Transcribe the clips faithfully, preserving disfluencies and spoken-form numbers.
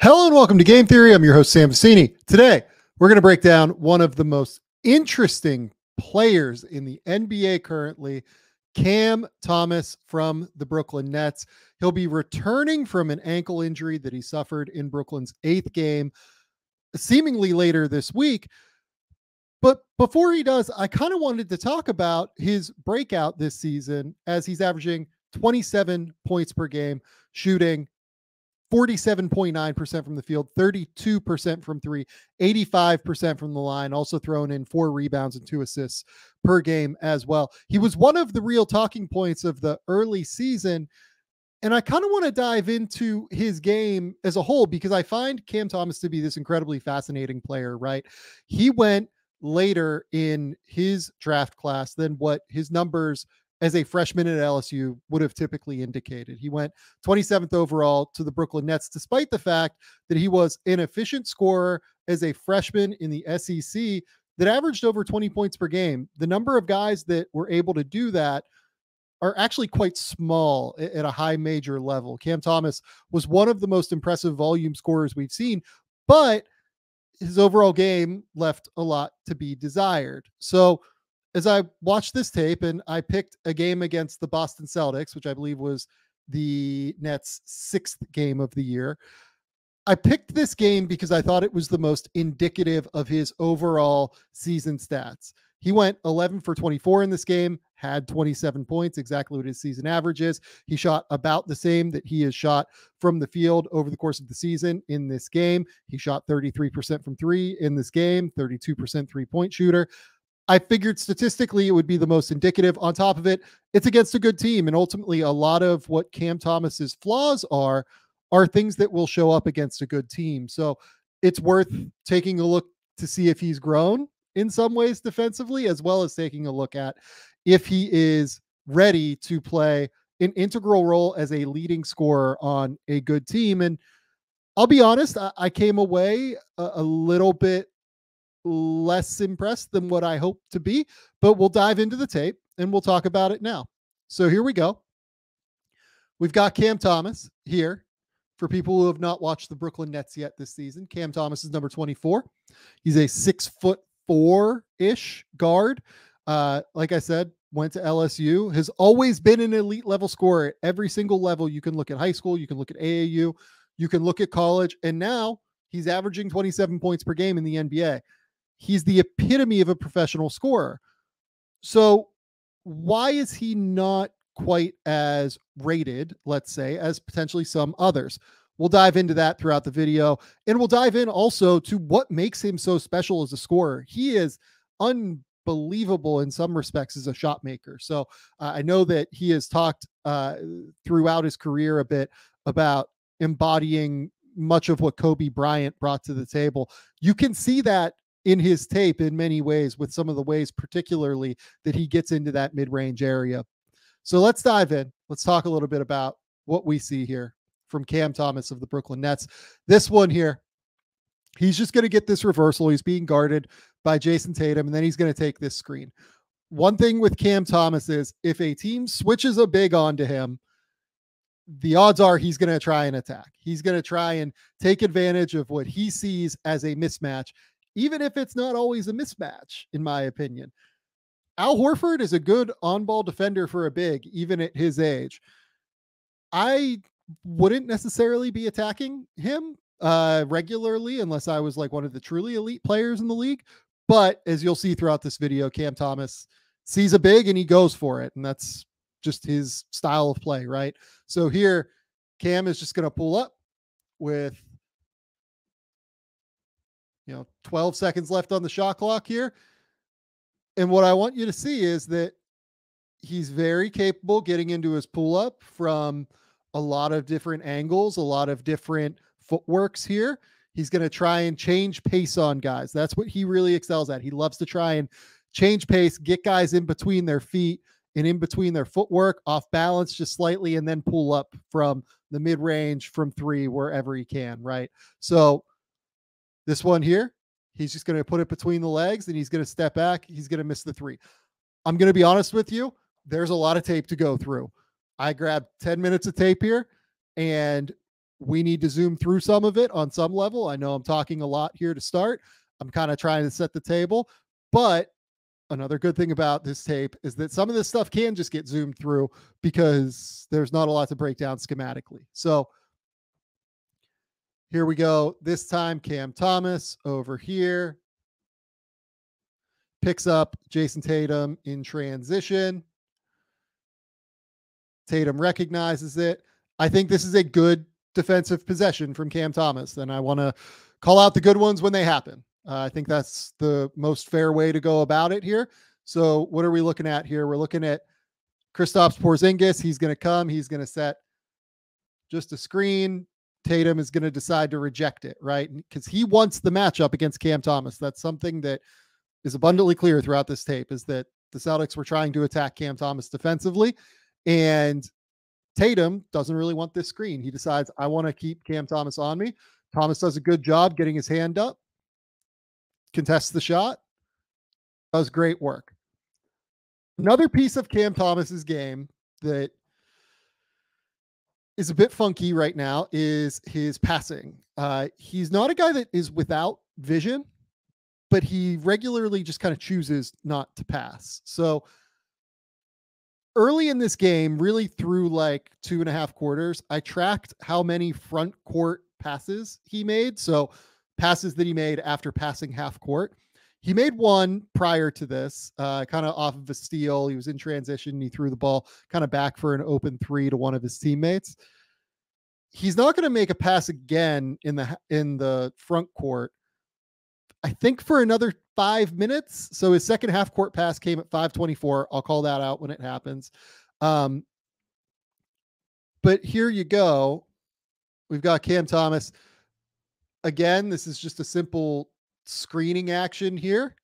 Hello and welcome to Game Theory. I'm your host, Sam Vecenie. Today, we're going to break down one of the most interesting players in the N B A currently, Cam Thomas from the Brooklyn Nets. He'll be returning from an ankle injury that he suffered in Brooklyn's eighth game, seemingly later this week. But before he does, I kind of wanted to talk about his breakout this season as he's averaging twenty-seven points per game, shooting forty-seven point nine percent from the field, thirty-two percent from three, eighty-five percent from the line, also thrown in four rebounds and two assists per game as well. He was one of the real talking points of the early season, and I kind of want to dive into his game as a whole because I find Cam Thomas to be this incredibly fascinating player, right? He went later in his draft class than what his numbers as a freshman at L S U would have typically indicated. He went twenty-seventh overall to the Brooklyn Nets, despite the fact that he was an efficient scorer as a freshman in the S E C that averaged over twenty points per game. The number of guys that were able to do that are actually quite small at a high major level. Cam Thomas was one of the most impressive volume scorers we've seen, but his overall game left a lot to be desired. So as I watched this tape and I picked a game against the Boston Celtics, which I believe was the Nets' sixth game of the year, I picked this game because I thought it was the most indicative of his overall season stats. He went eleven for twenty-four in this game, had twenty-seven points, exactly what his season average is. He shot about the same that he has shot from the field over the course of the season in this game. He shot thirty-three percent from three in this game, thirty-two percent three-point shooter. I figured statistically it would be the most indicative. On top of it, it's against a good team. And ultimately, a lot of what Cam Thomas's flaws are, are things that will show up against a good team. So it's worth taking a look to see if he's grown in some ways defensively, as well as taking a look at if he is ready to play an integral role as a leading scorer on a good team. And I'll be honest, I, I came away a, a little bit less impressed than what I hoped to be, but we'll dive into the tape and we'll talk about it now. So here we go. We've got Cam Thomas here. For people who have not watched the Brooklyn Nets yet this season, Cam Thomas is number twenty-four. He's a six foot four ish guard. Uh, like I said, went to L S U, has always been an elite level scorer at every single level. You can look at high school, you can look at A A U, you can look at college. And now he's averaging twenty-seven points per game in the N B A. He's the epitome of a professional scorer. So why is he not quite as rated, let's say, as potentially some others? We'll dive into that throughout the video. And we'll dive in also to what makes him so special as a scorer. He is unbelievable in some respects as a shot maker. So uh, I know that he has talked uh, throughout his career a bit about embodying much of what Kobe Bryant brought to the table. You can see that in his tape in many ways, with some of the ways particularly that he gets into that mid-range area. So let's dive in. Let's talk a little bit about what we see here from Cam Thomas of the Brooklyn Nets. This one here, he's just going to get this reversal. He's being guarded by Jason Tatum, and then he's going to take this screen. One thing with Cam Thomas is if a team switches a big onto him, the odds are he's going to try and attack. He's going to try and take advantage of what he sees as a mismatch, even if it's not always a mismatch, in my opinion. Al Horford is a good on-ball defender for a big, even at his age. I wouldn't necessarily be attacking him uh, regularly unless I was like one of the truly elite players in the league. But as you'll see throughout this video, Cam Thomas sees a big and he goes for it. And that's just his style of play, right? So here, Cam is just going to pull up with, you know, twelve seconds left on the shot clock here. And what I want you to see is that he's very capable getting into his pull-up from a lot of different angles, a lot of different footworks here. He's going to try and change pace on guys. That's what he really excels at. He loves to try and change pace, get guys in between their feet and in between their footwork, off balance just slightly, and then pull up from the mid-range, from three, wherever he can, right? So this one here, he's just going to put it between the legs and he's going to step back. He's going to miss the three. I'm going to be honest with you. There's a lot of tape to go through. I grabbed ten minutes of tape here and we need to zoom through some of it on some level. I know I'm talking a lot here to start. I'm kind of trying to set the table, but another good thing about this tape is that some of this stuff can just get zoomed through because there's not a lot to break down schematically. So here we go. This time, Cam Thomas over here picks up Jason Tatum in transition. Tatum recognizes it. I think this is a good defensive possession from Cam Thomas, and I want to call out the good ones when they happen. Uh, I think that's the most fair way to go about it here. So what are we looking at here? We're looking at Kristaps Porzingis. He's going to come. He's going to set just a screen. Tatum is going to decide to reject it, right? Because he wants the matchup against Cam Thomas. That's something that is abundantly clear throughout this tape, is that the Celtics were trying to attack Cam Thomas defensively, and Tatum doesn't really want this screen. He decides, I want to keep Cam Thomas on me. Thomas does a good job getting his hand up, contests the shot, does great work. Another piece of Cam Thomas's game that is a bit funky right now is his passing. Uh, he's not a guy that is without vision, but he regularly just kind of chooses not to pass. So early in this game, really through like two and a half quarters, I tracked how many front court passes he made. So passes that he made after passing half court. He made one prior to this, uh, kind of off of a steal. He was in transition. He threw the ball kind of back for an open three to one of his teammates. He's not going to make a pass again in the, in the front court, I think, for another five minutes. So his second half court pass came at five twenty-four. I'll call that out when it happens. Um, but here you go. We've got Cam Thomas. Again, this is just a simple screening action here.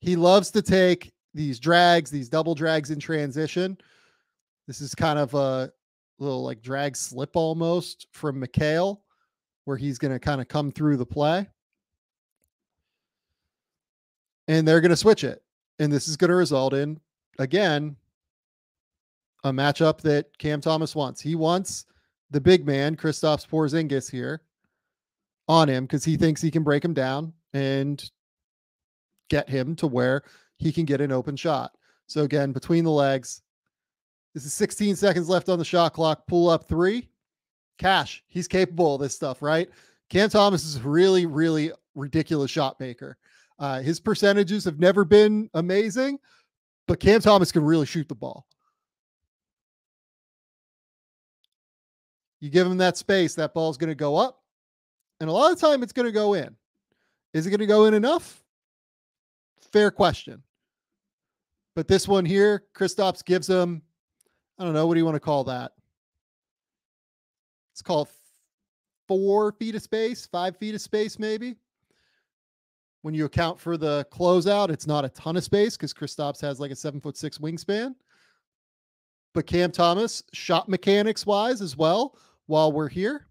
He loves to take these drags, these double drags in transition. This is kind of a little like drag slip almost from Mikal, where he's going to kind of come through the play. And they're going to switch it. And this is going to result in, again, a matchup that Cam Thomas wants. He wants the big man, Kristaps Porzingis, here on him because he thinks he can break him down and get him to where he can get an open shot. So again, between the legs, this is sixteen seconds left on the shot clock. Pull up three. Cash. He's capable of this stuff, right? Cam Thomas is a really, really ridiculous shot maker. Uh, his percentages have never been amazing, but Cam Thomas can really shoot the ball. You give him that space, that ball's going to go up. And a lot of the time it's going to go in. Is it going to go in enough? Fair question. But this one here, Kristaps gives him, I don't know, what do you want to call that? It's called four feet of space, five feet of space, maybe. When you account for the closeout, it's not a ton of space because Kristaps has like a seven foot six wingspan. But Cam Thomas, shot mechanics wise as well, while we're here.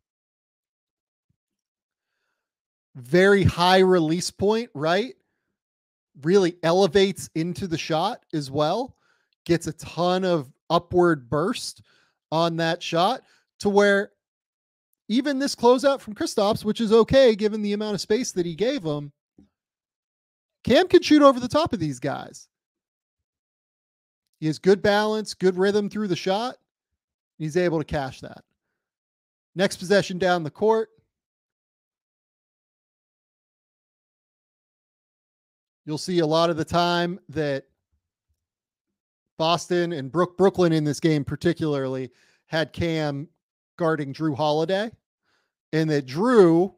Very high release point, right? Really elevates into the shot as well. Gets a ton of upward burst on that shot to where even this closeout from Kristaps, which is okay given the amount of space that he gave him, Cam can shoot over the top of these guys. He has good balance, good rhythm through the shot. He's able to cash that. Next possession down the court. You'll see a lot of the time that Boston and Brook Brooklyn in this game particularly had Cam guarding Jrue Holiday, and that Jrue,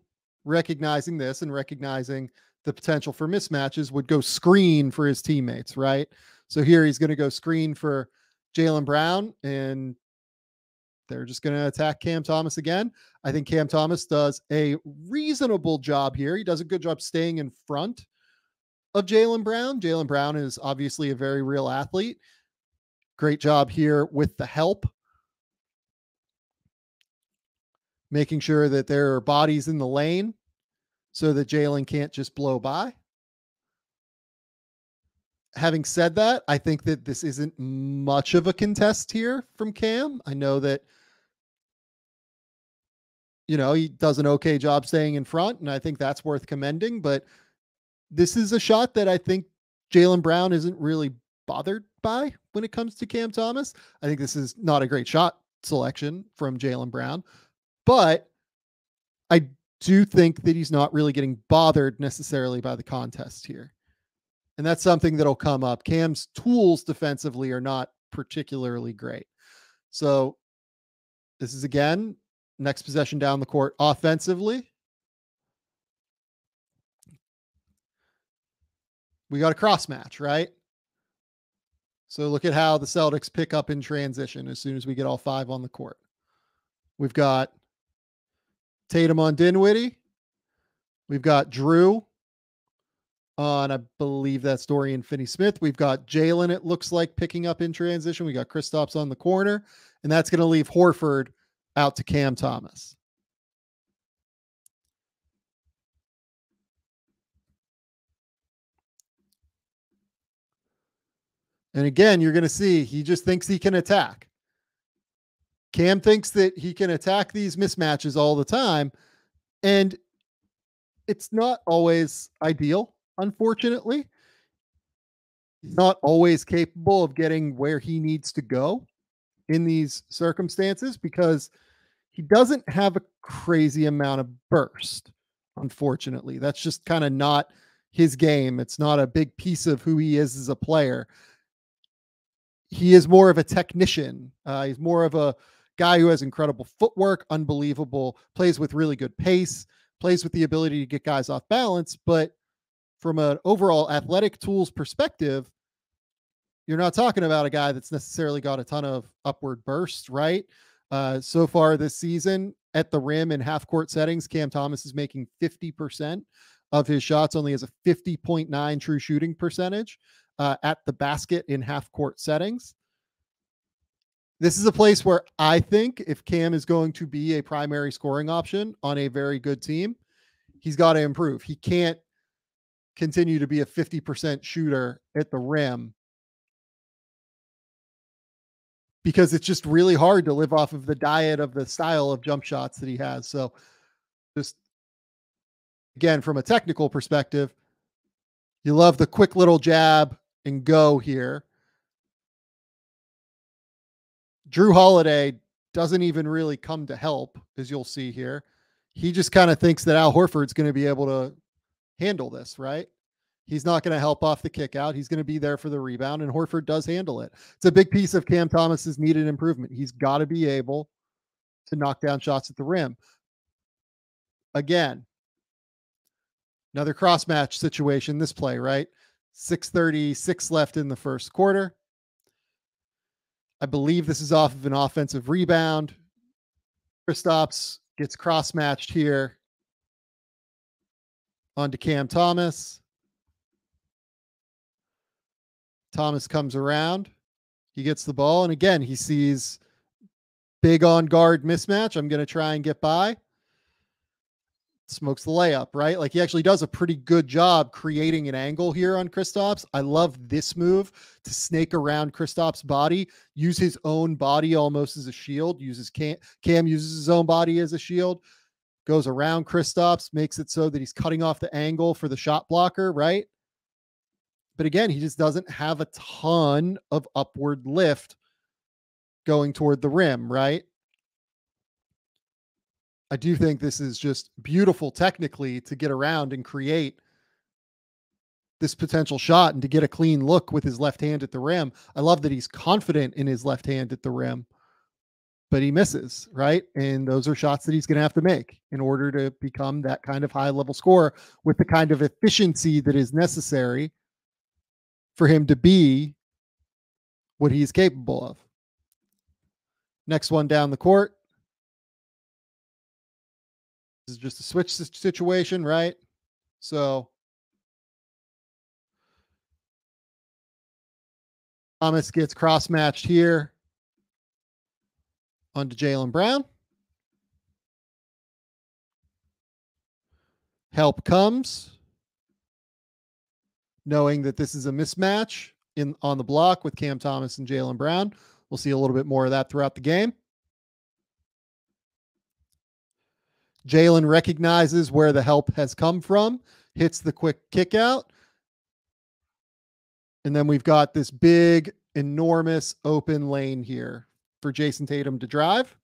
recognizing this and recognizing the potential for mismatches, would go screen for his teammates, right? So here he's going to go screen for Jaylen Brown, and they're just going to attack Cam Thomas again. I think Cam Thomas does a reasonable job here. He does a good job staying in front of Jaylen Brown. Jaylen Brown is obviously a very real athlete. Great job here with the help, making sure that there are bodies in the lane so that Jaylen can't just blow by. Having said that, I think that this isn't much of a contest here from Cam. I know that you know, he does an okay job staying in front, and I think that's worth commending. But this is a shot that I think Jaylen Brown isn't really bothered by when it comes to Cam Thomas. I think this is not a great shot selection from Jaylen Brown, but I do think that he's not really getting bothered necessarily by the contest here. And that's something that'll come up. Cam's tools defensively are not particularly great. So this is, again, next possession down the court offensively. We got a cross match, right? So look at how the Celtics pick up in transition as soon as we get all five on the court. We've got Tatum on Dinwiddie. We've got Jrue on, I believe that's Dorian Finney-Smith. We've got Jaylen, it looks like, picking up in transition. We got Kristaps on the corner, and that's going to leave Horford out to Cam Thomas. And again, you're going to see he just thinks he can attack. Cam thinks that he can attack these mismatches all the time, and it's not always ideal, unfortunately. He's not always capable of getting where he needs to go in these circumstances because he doesn't have a crazy amount of burst, unfortunately. That's just kind of not his game. It's not a big piece of who he is as a player. He is more of a technician. Uh, he's more of a guy who has incredible footwork, unbelievable, plays with really good pace, plays with the ability to get guys off balance. But from an overall athletic tools perspective, you're not talking about a guy that's necessarily got a ton of upward bursts, right? Uh, so far this season, at the rim in half-court settings, Cam Thomas is making fifty percent of his shots, only has a fifty point nine true shooting percentage. Uh, at the basket in half-court settings. This is a place where I think if Cam is going to be a primary scoring option on a very good team, he's got to improve. He can't continue to be a fifty percent shooter at the rim because it's just really hard to live off of the diet of the style of jump shots that he has. So just, again, from a technical perspective, you love the quick little jab and go here. Jrue Holiday doesn't even really come to help, as you'll see here. He just kind of thinks that Al Horford's going to be able to handle this, right? He's not going to help off the kick out. He's going to be there for the rebound, and Horford does handle it. It's a big piece of Cam Thomas's needed improvement. He's got to be able to knock down shots at the rim. Again, another cross match situation, this play, right? six thirty-six left in the first quarter. I believe this is off of an offensive rebound. Kristaps gets cross matched here onto Cam Thomas. Thomas comes around. He gets the ball. And again, he sees big on guard mismatch. I'm going to try and get by. Smokes the layup, right? Like, he actually does a pretty good job creating an angle here on Kristaps. I love this move to snake around Kristaps' body, use his own body almost as a shield, uses Cam, Cam uses his own body as a shield, goes around Kristaps, makes it so that he's cutting off the angle for the shot blocker, right? But again, he just doesn't have a ton of upward lift going toward the rim, right? I do think this is just beautiful technically to get around and create this potential shot and to get a clean look with his left hand at the rim. I love that he's confident in his left hand at the rim, but he misses, right? And those are shots that he's going to have to make in order to become that kind of high level scorer with the kind of efficiency that is necessary for him to be what he's capable of. Next one down the court. This is just a switch situation, right? So Thomas gets cross-matched here onto Jaylen Brown. Help comes, knowing that this is a mismatch in on the block with Cam Thomas and Jaylen Brown. We'll see a little bit more of that throughout the game. Jaylen recognizes where the help has come from, hits the quick kick out. And then we've got this big, enormous open lane here for Jason Tatum to drive.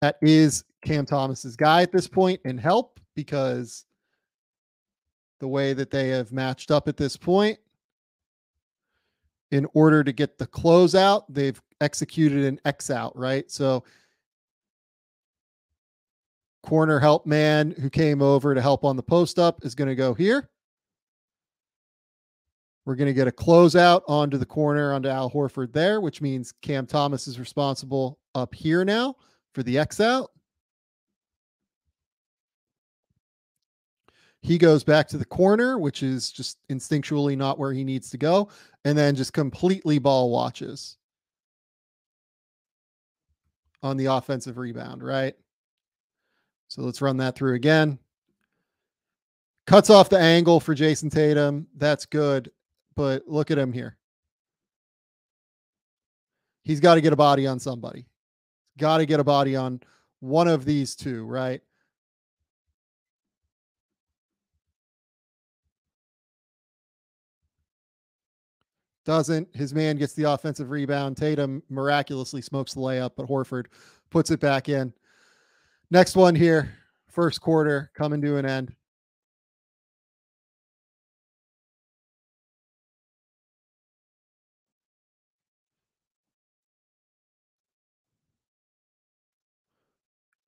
That is Cam Thomas's guy at this point, and help, because the way that they have matched up at this point, in order to get the closeout, they've executed an X out, right? So corner help man who came over to help on the post up is going to go here. We're going to get a closeout onto the corner, onto Al Horford there, which means Cam Thomas is responsible up here now for the X out. He goes back to the corner, which is just instinctually not where he needs to go, and then just completely ball watches on the offensive rebound, right? So let's run that through again. Cuts off the angle for Jason Tatum. That's good, but look at him here. He's got to get a body on somebody. Got to get a body on one of these two, right? Doesn't. His man gets the offensive rebound. Tatum miraculously smokes the layup, but Horford puts it back in. Next one here. First quarter coming to an end.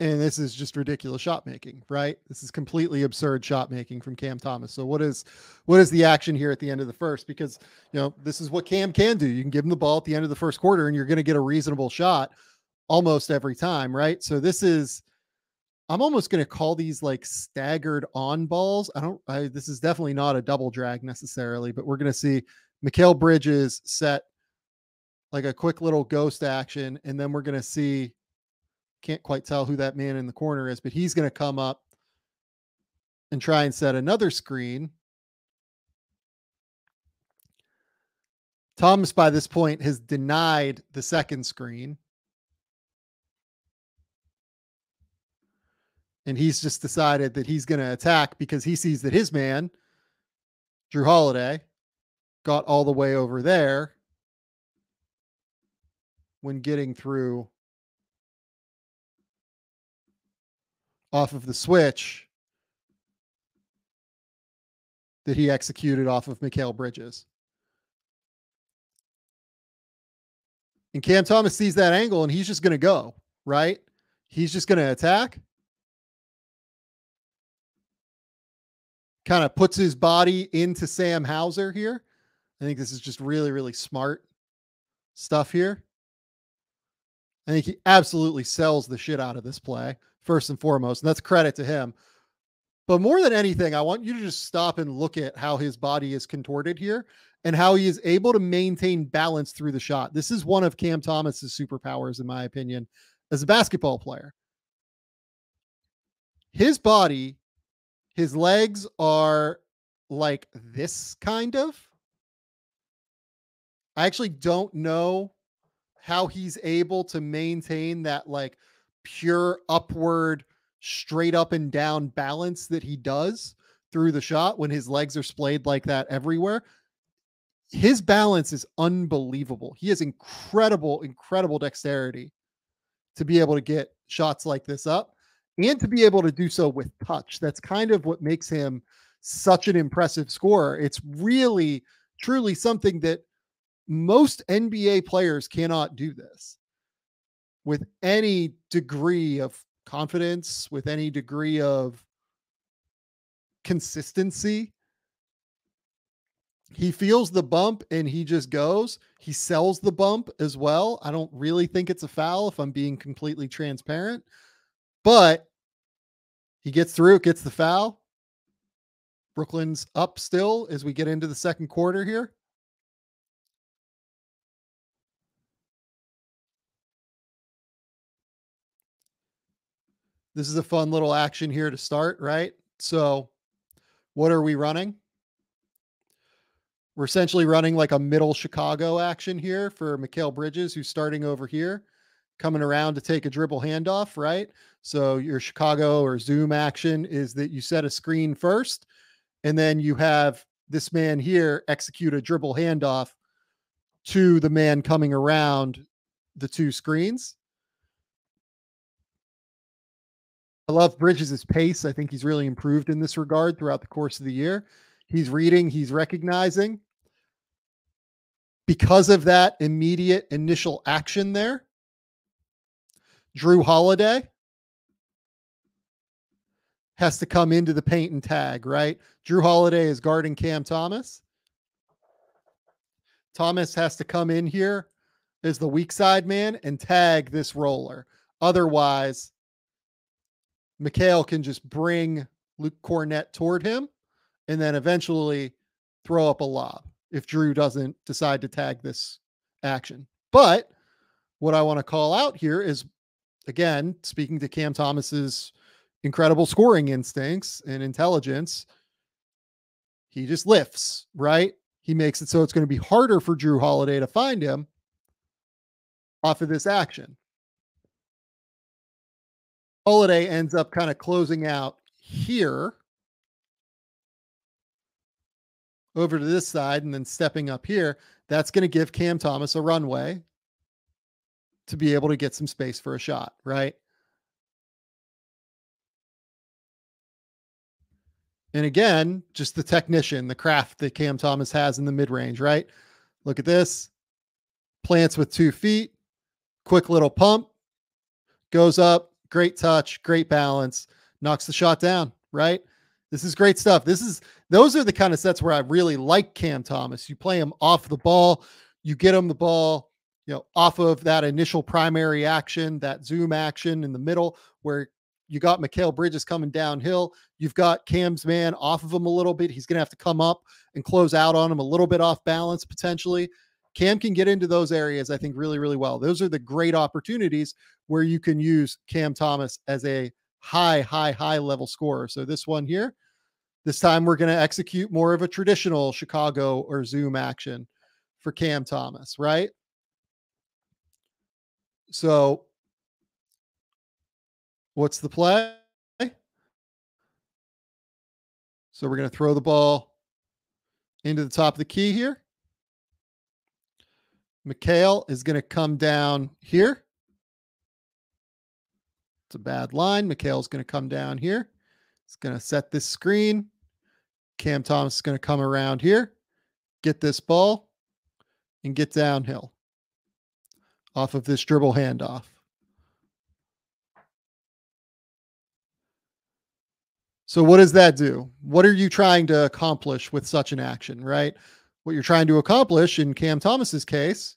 And this is just ridiculous shot making, right? This is completely absurd shot making from Cam Thomas. So what is what is the action here at the end of the first? Because, you know, this is what Cam can do. You can give him the ball at the end of the first quarter and you're going to get a reasonable shot almost every time, right? So this is, I'm almost going to call these like staggered on balls. I don't, I, this is definitely not a double drag necessarily, but we're going to see Mikal Bridges set like a quick little ghost action. And then we're going to see, can't quite tell who that man in the corner is, but he's going to come up and try and set another screen. Thomas, by this point, has denied the second screen. And he's just decided that he's going to attack because he sees that his man, Jrue Holiday, got all the way over there when getting through off of the switch that he executed off of Mikal Bridges. And Cam Thomas sees that angle and he's just going to go, right? He's just going to attack. Kind of puts his body into Sam Hauser here. I think this is just really, really smart stuff here. I think he absolutely sells the shit out of this play, first and foremost, and that's credit to him. But more than anything, I want you to just stop and look at how his body is contorted here and how he is able to maintain balance through the shot. This is one of Cam Thomas's superpowers, in my opinion, as a basketball player. His body, his legs are like this kind of. I actually don't know how he's able to maintain that like pure upward, straight up and down balance that he does through the shot when his legs are splayed like that everywhere. His balance is unbelievable. He has incredible, incredible dexterity to be able to get shots like this up and to be able to do so with touch. That's kind of what makes him such an impressive scorer. It's really, truly something that most N B A players cannot do this with any degree of confidence, with any degree of consistency. He feels the bump and he just goes. He sells the bump as well. I don't really think it's a foul if I'm being completely transparent, but he gets through, gets the foul. Brooklyn's up still as we get into the second quarter here. This is a fun little action here to start, right? So what are we running? We're essentially running like a middle Chicago action here for Mikal Bridges, who's starting over here, coming around to take a dribble handoff, right? So your Chicago or zoom action is that you set a screen first, and then you have this man here execute a dribble handoff to the man coming around the two screens. I love Bridges' pace. I think he's really improved in this regard throughout the course of the year. He's reading, he's recognizing. Because of that immediate initial action there, Jrue Holiday has to come into the paint and tag, right? Jrue Holiday is guarding Cam Thomas. Thomas has to come in here as the weak side man and tag this roller. Otherwise, Mikal can just bring Luke Kornet toward him and then eventually throw up a lob if Jrue doesn't decide to tag this action. But what I want to call out here is, again, speaking to Cam Thomas's incredible scoring instincts and intelligence, he just lifts, right? He makes it so it's going to be harder for Jrue Holiday to find him off of this action. Holiday ends up kind of closing out here over to this side and then stepping up here. That's going to give Cam Thomas a runway to be able to get some space for a shot, right? And again, just the technician, the craft that Cam Thomas has in the mid-range, right? Look at this. Plants with two feet, quick little pump, goes up, great touch, great balance, knocks the shot down, right? This is great stuff. This is, those are the kind of sets where I really like Cam Thomas. You play him off the ball, you get him the ball, you know, off of that initial primary action, that zoom action in the middle where you got Mikal Bridges coming downhill. You've got Cam's man off of him a little bit. He's going to have to come up and close out on him a little bit off balance potentially. Cam can get into those areas, I think, really, really well. Those are the great opportunities where you can use Cam Thomas as a high, high, high level scorer. So this one here, this time we're going to execute more of a traditional Chicago or zoom action for Cam Thomas, right? So what's the play? So we're going to throw the ball into the top of the key here. Mikal is going to come down here. It's a bad line. Mikal is going to come down here. He's going to set this screen. Cam Thomas is going to come around here, get this ball, and get downhill off of this dribble handoff. So what does that do? What are you trying to accomplish with such an action, right? What you're trying to accomplish in Cam Thomas's case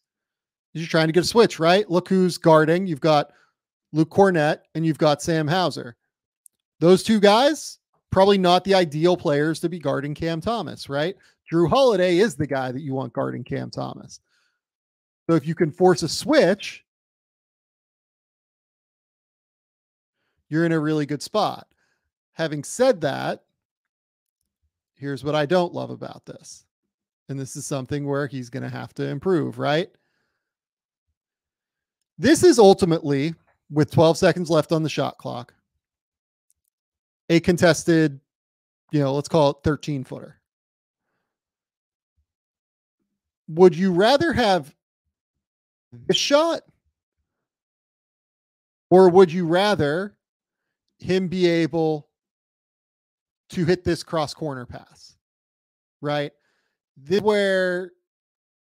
is you're trying to get a switch, right? Look who's guarding. You've got Luke Kornet and you've got Sam Hauser. Those two guys, probably not the ideal players to be guarding Cam Thomas, right? Jrue Holiday is the guy that you want guarding Cam Thomas. So if you can force a switch, you're in a really good spot. Having said that, here's what I don't love about this. And this is something where he's going to have to improve, right? This is ultimately, with twelve seconds left on the shot clock, a contested, you know, let's call it thirteen footer. Would you rather have this shot? Or would you rather him be able to hit this cross corner pass, right? This is where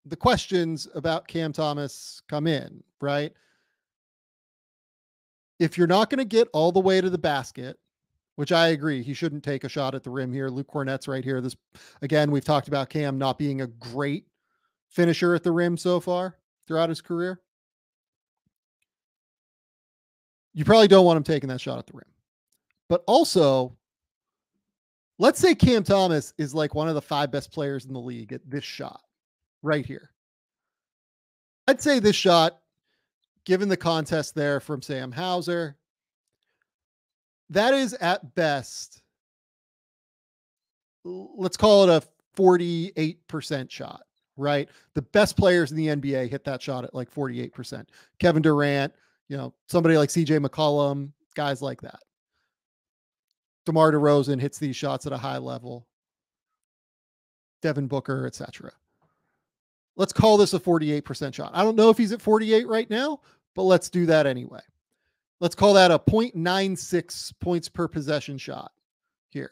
the questions about Cam Thomas come in, right? If you're not going to get all the way to the basket, which I agree, he shouldn't take a shot at the rim here. Luke Kornet's right here. This, again, we've talked about Cam not being a great finisher at the rim so far throughout his career. You probably don't want him taking that shot at the rim. But also, let's say Cam Thomas is like one of the five best players in the league at this shot right here. I'd say this shot, given the contest there from Sam Hauser, that is at best, let's call it a forty-eight percent shot, right? The best players in the N B A hit that shot at like forty-eight percent. Kevin Durant, you know, somebody like C J McCollum, guys like that. DeMar DeRozan hits these shots at a high level. Devin Booker, et cetera. Let's call this a forty-eight percent shot. I don't know if he's at forty-eight right now, but let's do that anyway. Let's call that a point nine six points per possession shot here.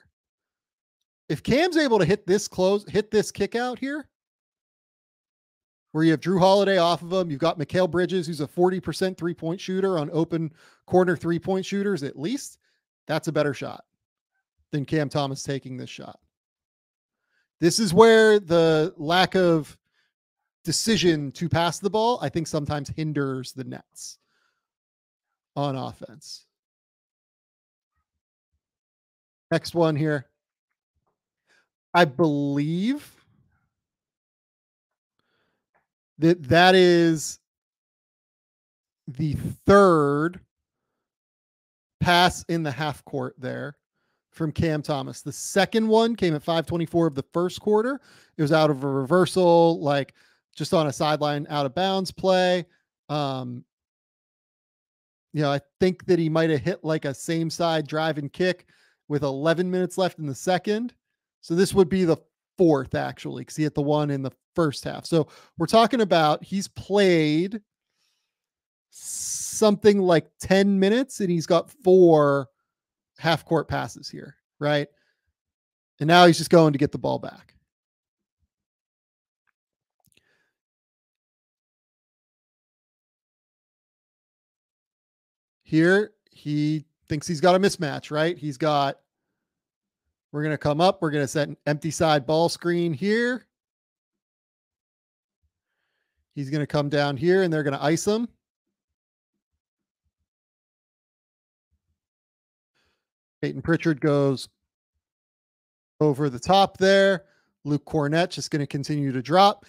If Cam's able to hit this close, hit this kick out here, where you have Jrue Holiday off of him, you've got Mikal Bridges, who's a forty percent three-point shooter on open corner three-point shooters at least, that's a better shot than Cam Thomas taking this shot. This is where the lack of decision to pass the ball, I think, sometimes hinders the Nets on offense. Next one here. I believe that that is the third pass in the half court there from Cam Thomas. The second one came at five twenty-four of the first quarter. It was out of a reversal, like just on a sideline out of bounds play. Um, you know, I think that he might've hit like a same side drive and kick with eleven minutes left in the second. So this would be the fourth, actually, because he hit the one in the first half. So we're talking about he's played something like ten minutes and he's got four half court passes here, right? And now he's just going to get the ball back. Here, he thinks he's got a mismatch, right? He's got, we're going to come up, we're going to set an empty side ball screen here. He's going to come down here and they're going to ice him. Peyton Pritchard goes over the top there. Luke Kornet just going to continue to drop.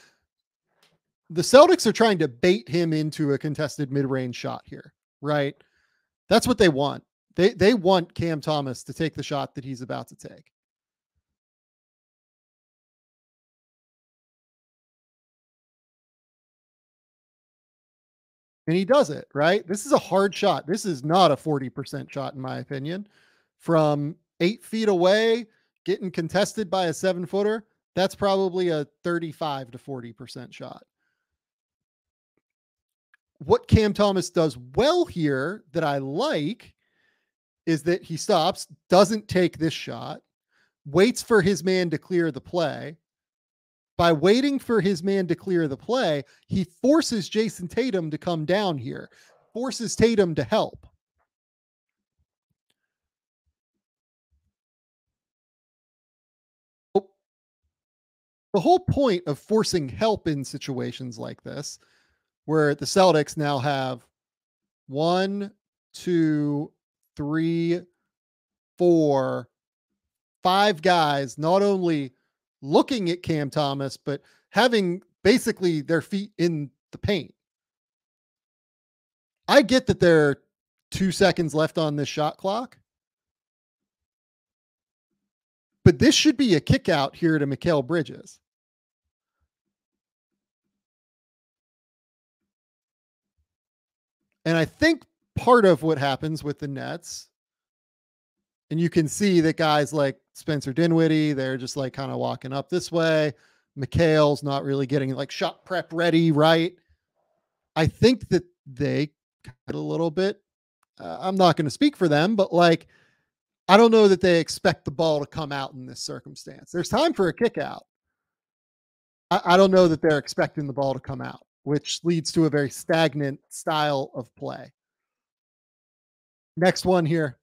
The Celtics are trying to bait him into a contested mid-range shot here, right? That's what they want. They, they want Cam Thomas to take the shot that he's about to take. And he does it, right? This is a hard shot. This is not a forty percent shot, in my opinion. From eight feet away, getting contested by a seven footer, that's probably a thirty-five to forty percent shot. What Cam Thomas does well here that I like is that he stops, doesn't take this shot, waits for his man to clear the play. By waiting for his man to clear the play, he forces Jason Tatum to come down here, forces Tatum to help. The whole point of forcing help in situations like this, where the Celtics now have one, two, three, four, five guys, not only looking at Cam Thomas, but having basically their feet in the paint. I get that there are two seconds left on this shot clock, but this should be a kick out here to Mikal Bridges. And I think part of what happens with the Nets, and you can see that guys like Spencer Dinwiddie, they're just like kind of walking up this way. Mikhail's not really getting like shot prep ready, right? I think that they cut a little bit. Uh, I'm not going to speak for them, but like, I don't know that they expect the ball to come out in this circumstance. There's time for a kick out. I, I don't know that they're expecting the ball to come out, which leads to a very stagnant style of play. Next one here.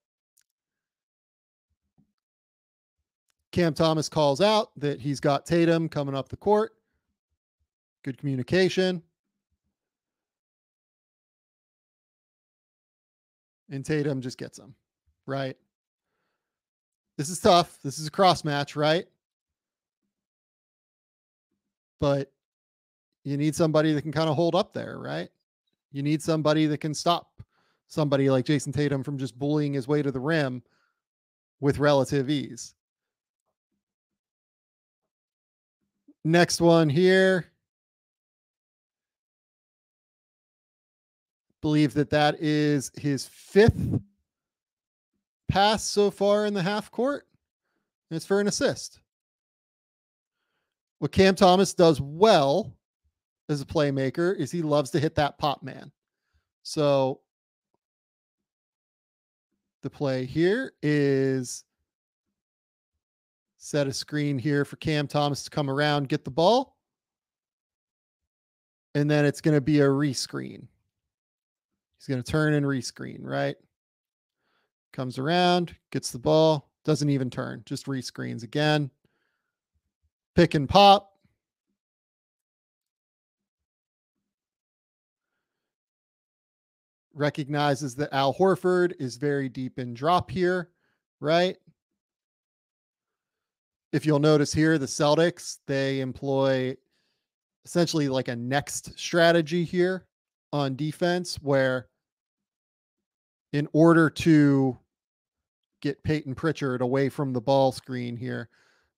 Cam Thomas calls out that he's got Tatum coming up the court. Good communication. And Tatum just gets him, right? This is tough. This is a cross match, right? But you need somebody that can kind of hold up there, right? You need somebody that can stop somebody like Jason Tatum from just bullying his way to the rim with relative ease. Next one here. believe that that is his fifth pass so far in the half court. And it's for an assist. What Cam Thomas does well as a playmaker is he loves to hit that pop man. So the play here is set a screen here for Cam Thomas to come around, get the ball. And then it's going to be a rescreen. He's going to turn and rescreen, right? Comes around, gets the ball, doesn't even turn, just rescreens again. Pick and pop. Recognizes that Al Horford is very deep in drop here, right? If you'll notice here, the Celtics, they employ essentially like a next strategy here on defense, where in order to get Peyton Pritchard away from the ball screen here,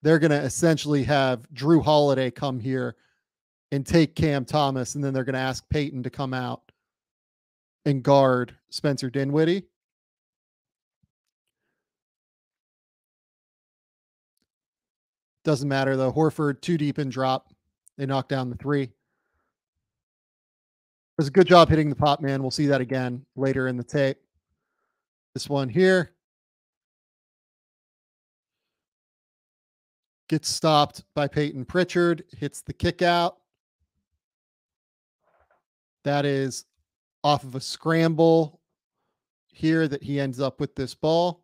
they're going to essentially have Jrue Holiday come here and take Cam Thomas, and then they're going to ask Peyton to come out and guard Spencer Dinwiddie. Doesn't matter though. Horford too deep in drop. They knock down the three. It was a good job hitting the pop man. We'll see that again later in the tape. This one here gets stopped by Peyton Pritchard. Hits the kick out. That is off of a scramble here that he ends up with this ball.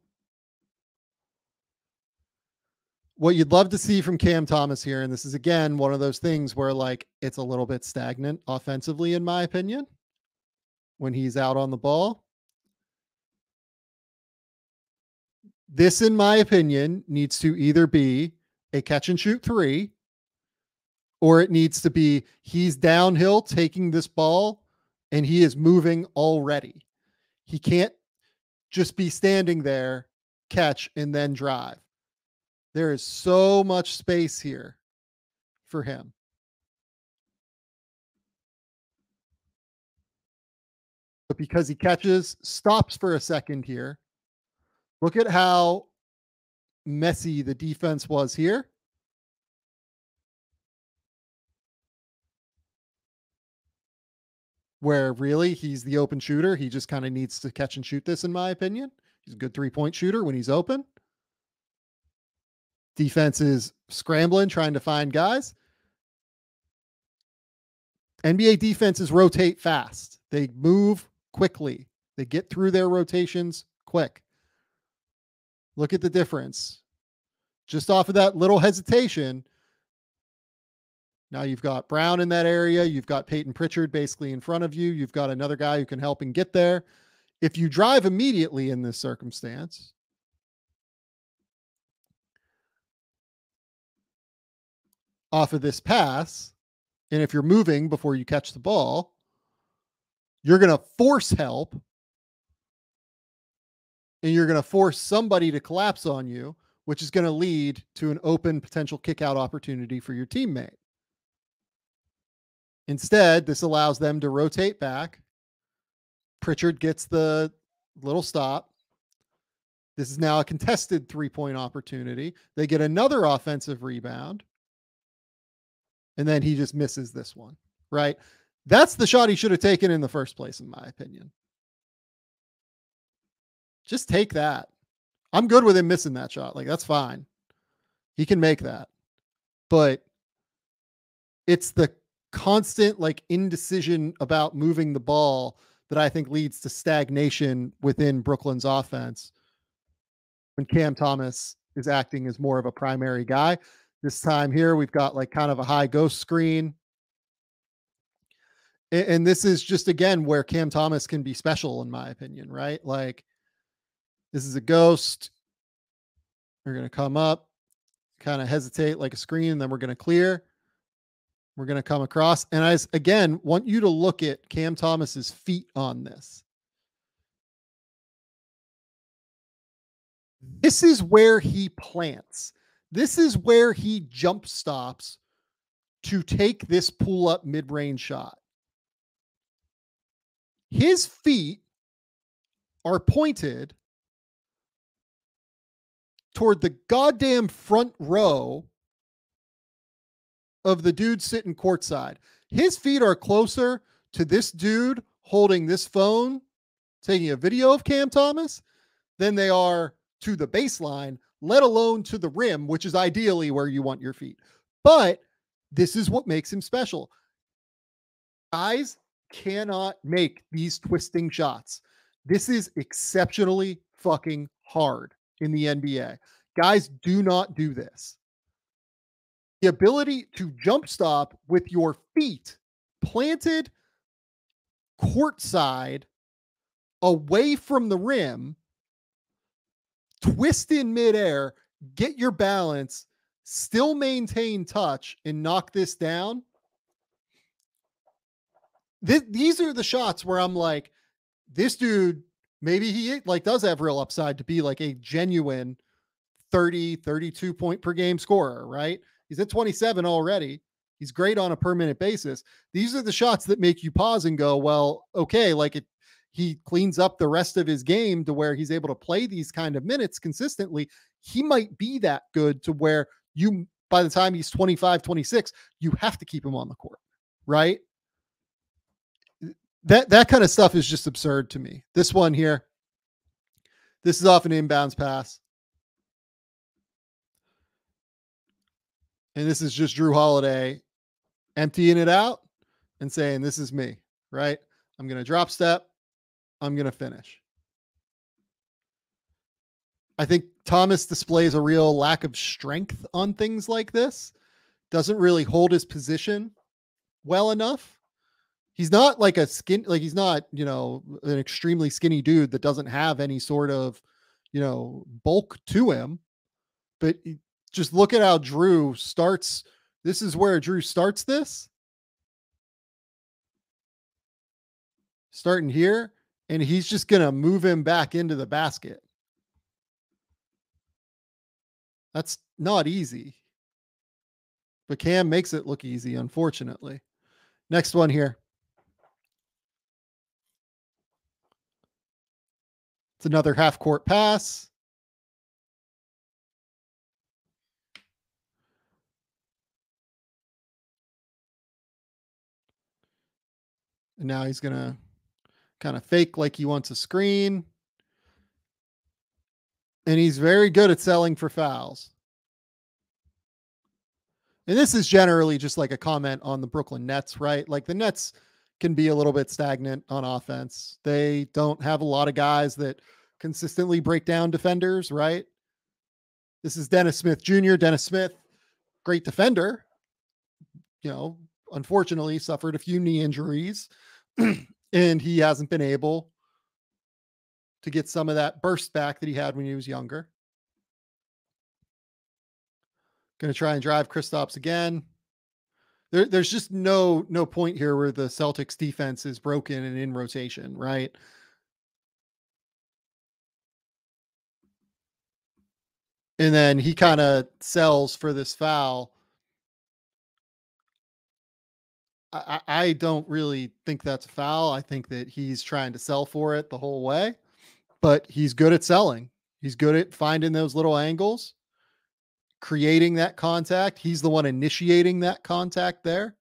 What you'd love to see from Cam Thomas here, and this is again one of those things where like it's a little bit stagnant offensively, in my opinion, when he's out on the ball. This, in my opinion, needs to either be a catch and shoot three, or it needs to be he's downhill taking this ball and he is moving already. He can't just be standing there, catch, and then drive. There is so much space here for him. But because he catches, stops for a second here. Look at how messy the defense was here. Where really he's the open shooter. He just kind of needs to catch and shoot this, in my opinion. He's a good three-point shooter when he's open. Defense is scrambling, trying to find guys. N B A defenses rotate fast. They move quickly. They get through their rotations quick. Look at the difference. Just off of that little hesitation, now you've got Brown in that area. You've got Peyton Pritchard basically in front of you. You've got another guy who can help him get there. If you drive immediately in this circumstance, off of this pass, and if you're moving before you catch the ball, you're going to force help, and you're going to force somebody to collapse on you, which is going to lead to an open potential kickout opportunity for your teammate. Instead, this allows them to rotate back. Pritchard gets the little stop. This is now a contested three-point opportunity. They get another offensive rebound. And then he just misses this one, right? That's the shot he should have taken in the first place, in my opinion. Just take that. I'm good with him missing that shot. Like, that's fine. He can make that. But it's the constant like indecision about moving the ball that I think leads to stagnation within Brooklyn's offense. When Cam Thomas is acting as more of a primary guy, this time here, we've got like kind of a high ghost screen. And, and this is just, again, where Cam Thomas can be special, in my opinion, right? Like, this is a ghost. We're going to come up, kind of hesitate like a screen, and then we're going to clear. We're going to come across. And I, again, want you to look at Cam Thomas's feet on this. This is where he plants. This is where he jump stops to take this pull-up mid-range shot. His feet are pointed toward the goddamn front row of the dude sitting courtside. His feet are closer to this dude holding this phone, taking a video of Cam Thomas, than they are to the baseline, let alone to the rim, which is ideally where you want your feet. But this is what makes him special. Guys cannot make these twisting shots. This is exceptionally fucking hard in the N B A. Guys do not do this. The ability to jump stop with your feet planted courtside away from the rim, twist in midair, get your balance, still maintain touch, and knock this down. Th- these are the shots where I'm like, this dude, maybe he like does have real upside to be like a genuine thirty, thirty-two point per game scorer, right? He's at twenty-seven already. He's great on a per minute basis. These are the shots that make you pause and go, well, okay, like it, he cleans up the rest of his game to where he's able to play these kind of minutes consistently. He might be that good to where you, by the time he's twenty-five, twenty-six, you have to keep him on the court, right? That, that kind of stuff is just absurd to me. This one here, this is off an inbounds pass. And this is just Jrue Holiday emptying it out and saying, this is me, right? I'm going to drop step. I'm going to finish. I think Thomas displays a real lack of strength on things like this. Doesn't really hold his position well enough. He's not like a skin, like he's not, you know, an extremely skinny dude that doesn't have any sort of, you know, bulk to him, but he, just look at how Jrue starts. This is where Jrue starts this. Starting here. And he's just going to move him back into the basket. That's not easy. But Cam makes it look easy, unfortunately. Next one here. It's another half-court pass. And now he's going to kind of fake like he wants a screen. And he's very good at selling for fouls. And this is generally just like a comment on the Brooklyn Nets, right? Like the Nets can be a little bit stagnant on offense. They don't have a lot of guys that consistently break down defenders, right? This is Dennis Smith Junior Dennis Smith, great defender. You know, unfortunately suffered a few knee injuries. And he hasn't been able to get some of that burst back that he had when he was younger. Going to try and drive Kristaps again. There, there's just no no point here where the Celtics defense is broken and in rotation, right? And then he kind of sells for this foul. I, I don't really think that's a foul. I think that he's trying to sell for it the whole way, but he's good at selling. He's good at finding those little angles, creating that contact. He's the one initiating that contact there.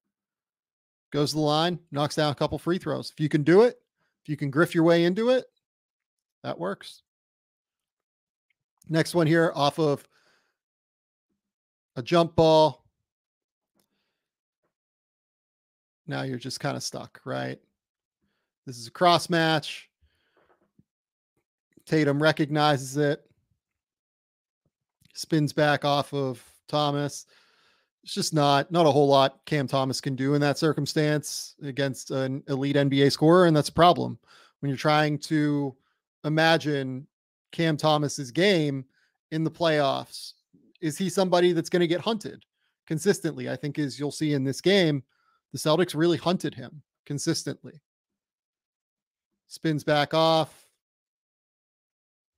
Goes to the line, knocks down a couple free throws. If you can do it, if you can grift your way into it, that works. Next one here off of a jump ball. Now you're just kind of stuck, right? This is a cross match. Tatum recognizes it. Spins back off of Thomas. It's just not, not a whole lot Cam Thomas can do in that circumstance against an elite N B A scorer. And that's a problem when you're trying to imagine Cam Thomas's game in the playoffs. Is he somebody that's going to get hunted consistently? I think as you'll see in this game, the Celtics really hunted him consistently. Spins back off.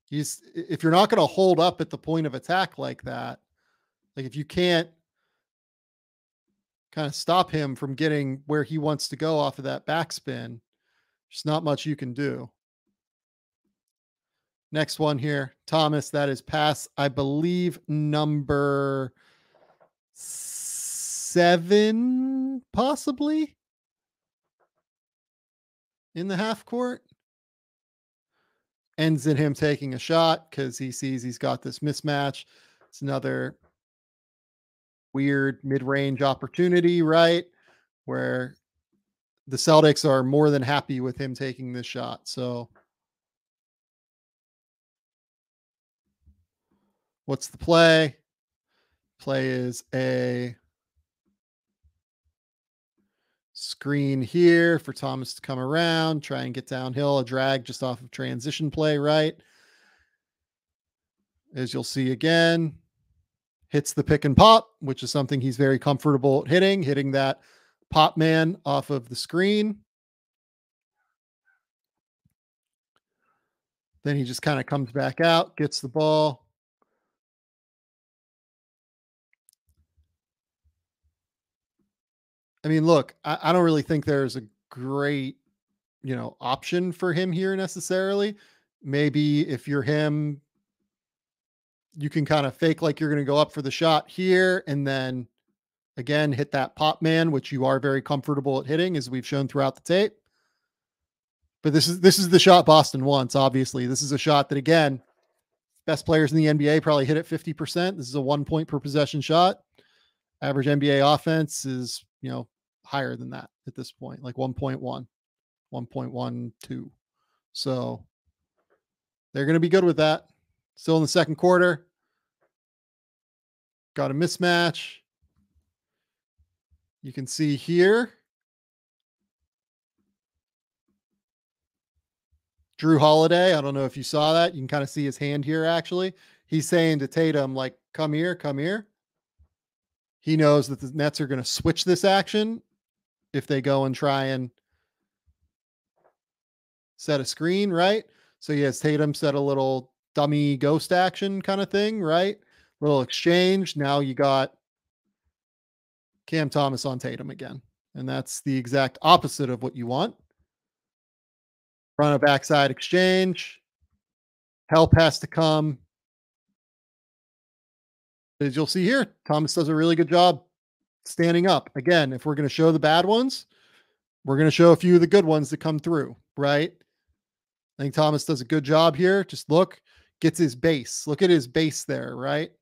He's, if you're not going to hold up at the point of attack like that, like if you can't kind of stop him from getting where he wants to go off of that backspin, There's not much you can do. Next one here, Thomas, that is pass, I believe, number seven, possibly, in the half court. Ends in him taking a shot because he sees he's got this mismatch. It's another weird mid-range opportunity, right, where the Celtics are more than happy with him taking this shot. So what's the play? Play is a screen here for Thomas to come around, try and get downhill, a drag just off of transition play, right? As you'll see again, hits the pick and pop, which is something he's very comfortable hitting, hitting that pop man off of the screen. Then he just kind of comes back out, gets the ball. I mean, look, I, I don't really think there's a great, you know, option for him here necessarily. Maybe if you're him, you can kind of fake like you're going to go up for the shot here and then again hit that pop man, which you are very comfortable at hitting, as we've shown throughout the tape. But this is this is the shot Boston wants, obviously. This is a shot that, again, best players in the N B A probably hit at fifty percent. This is a one point per possession shot. Average N B A offense is, you know, higher than that at this point, like one point one, one point one two. So they're going to be good with that. Still in the second quarter. Got a mismatch. You can see here, Jrue Holiday. I don't know if you saw that. You can kind of see his hand here, actually. He's saying to Tatum, like, come here, come here. He knows that the Nets are going to switch this action if they go and try and set a screen, right? So he has Tatum set a little dummy ghost action kind of thing, right? Little exchange. Now you got Cam Thomas on Tatum again. And that's the exact opposite of what you want. Run a backside exchange. Help has to come. As you'll see here, Thomas does a really good job standing up. Again, if we're going to show the bad ones, we're going to show a few of the good ones that come through, right? I think Thomas does a good job here. Just look, gets his base. Look at his base there, right?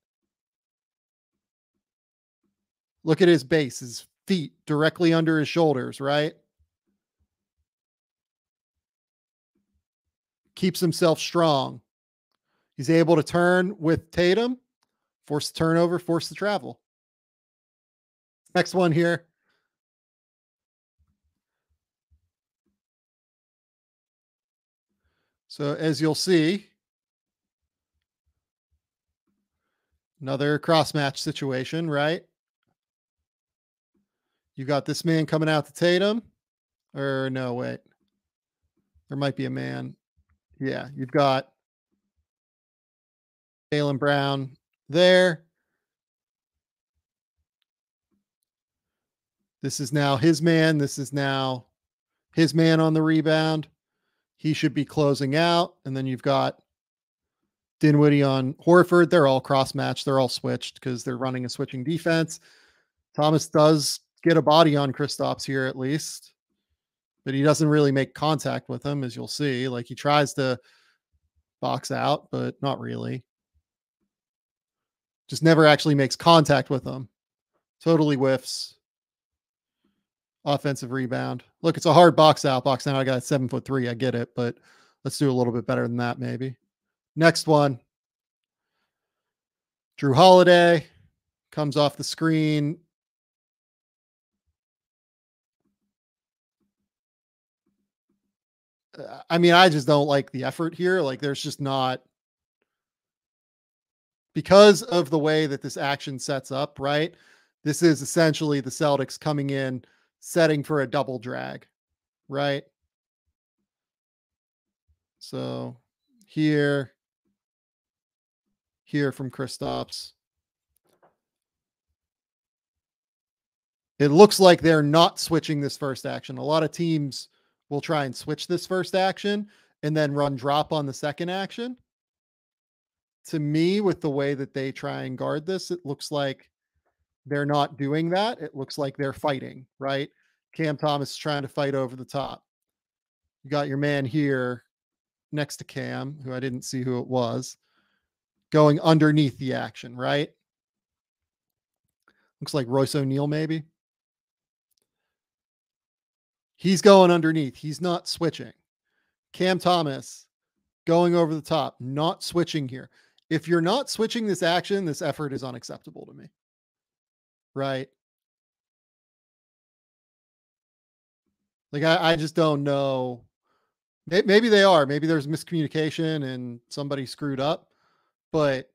Look at his base, his feet directly under his shoulders, right? Keeps himself strong. He's able to turn with Tatum. Force the turnover, force the travel. Next one here. So as you'll see, another cross match situation, right? You got this man coming out to Tatum, or no, wait, there might be a man. Yeah, you've got Jaylen Brown there. This is now his man. This is now his man on the rebound. He should be closing out. And then you've got Dinwiddie on Horford. They're all cross-matched. They're all switched because they're running a switching defense. Thomas does get a body on Kristaps here at least, but he doesn't really make contact with him, as you'll see. Like, he tries to box out, but not really. Just never actually makes contact with them. Totally whiffs. Offensive rebound. Look, it's a hard box out. Box out, I got seven foot three. I get it, but let's do a little bit better than that, maybe. Next one. Jrue Holiday comes off the screen. I mean, I just don't like the effort here. Like, there's just not... Because of the way that this action sets up, right? This is essentially the Celtics coming in, setting for a double drag, right? So here, here from Kristaps. It looks like they're not switching this first action. A lot of teams we'll try and switch this first action and then run drop on the second action. To me, with the way that they try and guard this, it looks like they're not doing that. It looks like they're fighting, right? Cam Thomas is trying to fight over the top. You got your man here next to Cam, who I didn't see who it was, going underneath the action, right? Looks like Royce O'Neale, maybe. He's going underneath. He's not switching. Cam Thomas going over the top, not switching here. If you're not switching this action, this effort is unacceptable to me, right? Like, I, I just don't know. Maybe they are. Maybe there's miscommunication and somebody screwed up, but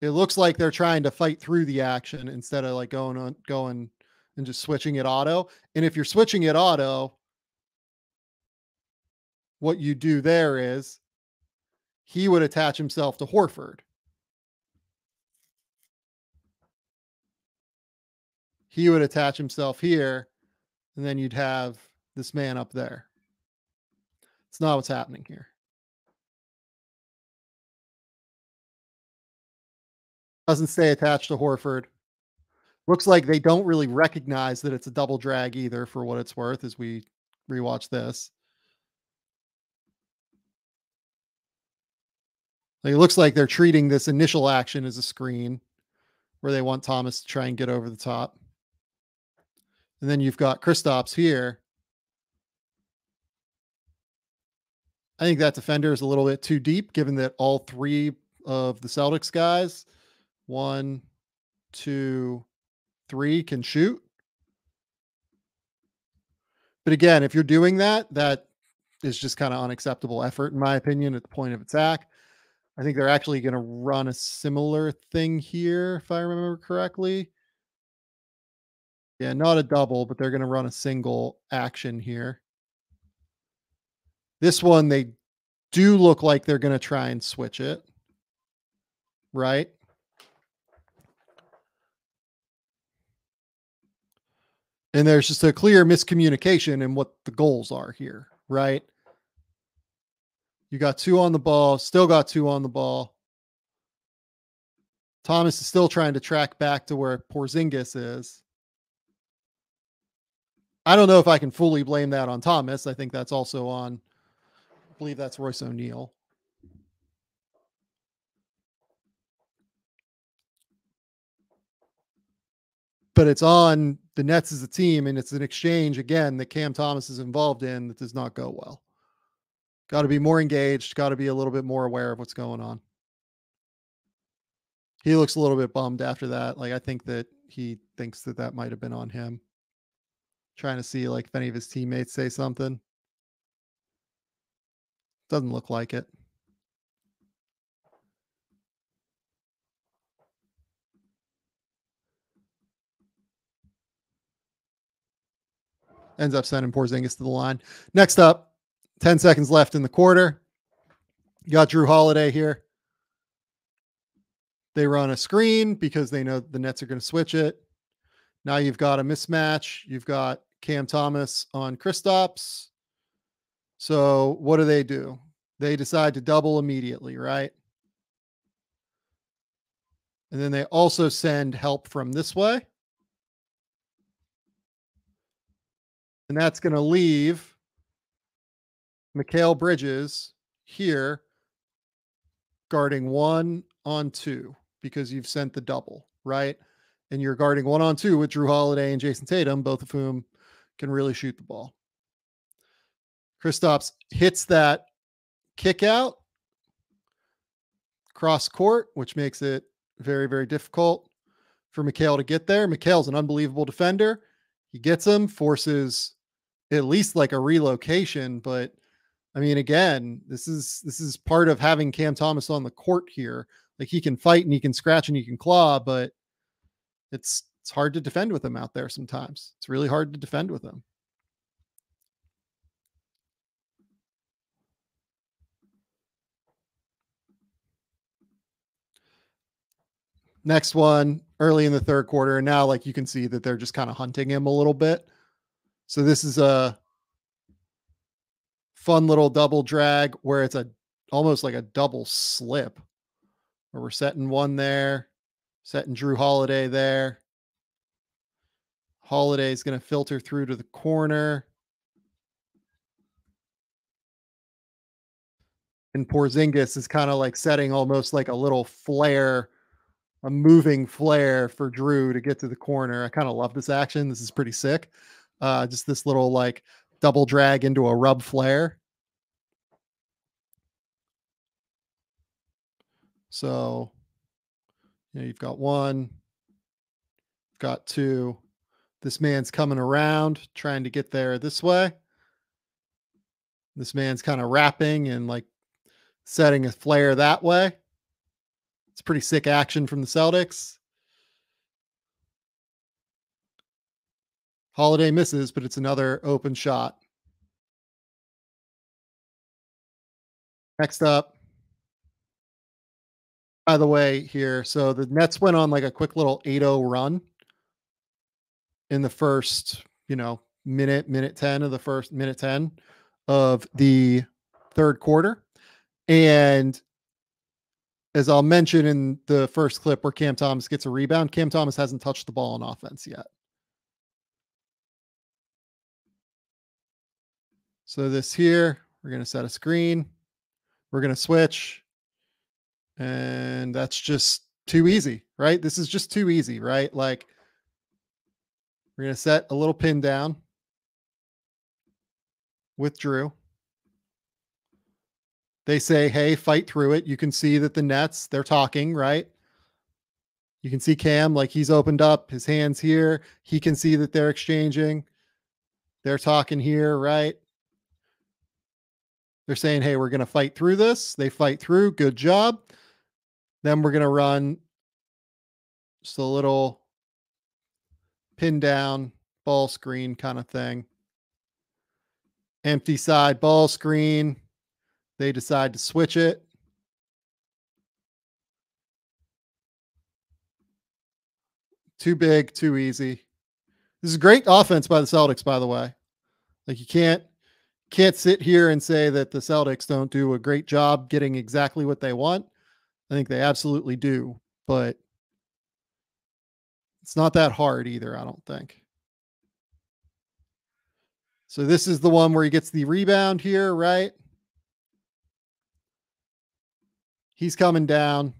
it looks like they're trying to fight through the action instead of like going on, going and just switching it auto. And if you're switching it auto, what you do there is he would attach himself to Horford. He would attach himself here, and then you'd have this man up there. It's not what's happening here. Doesn't stay attached to Horford. Looks like they don't really recognize that it's a double drag either, for what it's worth, as we rewatch this. Like, it looks like they're treating this initial action as a screen where they want Thomas to try and get over the top. And then you've got Kristaps here. I think that defender is a little bit too deep, given that all three of the Celtics guys, one, two, three, can shoot. But again, if you're doing that, that is just kind of unacceptable effort, in my opinion, at the point of attack. I think they're actually going to run a similar thing here, if I remember correctly. Yeah, not a double, but they're going to run a single action here. This one, they do look like they're going to try and switch it, right? And there's just a clear miscommunication in what the goals are here, right? You got two on the ball, still got two on the ball. Thomas is still trying to track back to where Porzingis is. I don't know if I can fully blame that on Thomas. I think that's also on... I believe that's Royce O'Neale. But it's on the Nets as a team, and it's an exchange, again, that Cam Thomas is involved in that does not go well. Got to be more engaged, got to be a little bit more aware of what's going on. He looks a little bit bummed after that. Like, I think that he thinks that that might have been on him. Trying to see, like, if any of his teammates say something. Doesn't look like it. Ends up sending Porzingis to the line. Next up, ten seconds left in the quarter. You got Jrue Holiday here. They run a screen because they know the Nets are going to switch it. Now you've got a mismatch. You've got Cam Thomas on Kristaps. So what do they do? They decide to double immediately, right? And then they also send help from this way. And that's going to leave Mikal Bridges here guarding one on two because you've sent the double, right? And you're guarding one on two with Jrue Holiday and Jason Tatum, both of whom can really shoot the ball. Kristaps hits that kick out cross court, which makes it very, very difficult for Mikal to get there. Mikal's an unbelievable defender. He gets him, forces at least like a relocation. But I mean, again, this is, this is part of having Cam Thomas on the court here. Like, he can fight and he can scratch and he can claw, but it's, it's hard to defend with him out there. Sometimes it's really hard to defend with him. Next one, early in the third quarter. And now, like, you can see that they're just kind of hunting him a little bit. So this is a fun little double drag where it's a almost like a double slip, where we're setting one there, setting Jrue Holiday there. Holiday is going to filter through to the corner. And Porzingis is kind of like setting almost like a little flare, a moving flare for Jrue to get to the corner. I kind of love this action. This is pretty sick. Uh, just this little like double drag into a rub flare. So, you know, you've got one, you've got two. This man's coming around, trying to get there this way. This man's kind of wrapping and like setting a flare that way. It's pretty sick action from the Celtics. Holiday misses, but it's another open shot. Next up. By the way here, so the Nets went on like a quick little eight oh run in the first, you know, minute, minute ten of the first minute ten of the third quarter. And as I'll mention in the first clip where Cam Thomas gets a rebound, Cam Thomas hasn't touched the ball on offense yet. So this here, we're going to set a screen. We're going to switch. And that's just too easy, right? This is just too easy, right? Like we're going to set a little pin down with Jrue. They say, hey, fight through it. You can see that the Nets, they're talking, right? You can see Cam, like he's opened up his hands here. He can see that they're exchanging. They're talking here, right? They're saying, hey, we're going to fight through this. They fight through. Good job. Then we're going to run just a little pin down ball screen kind of thing. Empty side ball screen. They decide to switch it. Too big, too easy. This is great offense by the Celtics, by the way. Like you can't can't sit here and say that the Celtics don't do a great job getting exactly what they want. I think they absolutely do, but it's not that hard either, I don't think. So this is the one where he gets the rebound here, right? He's coming down.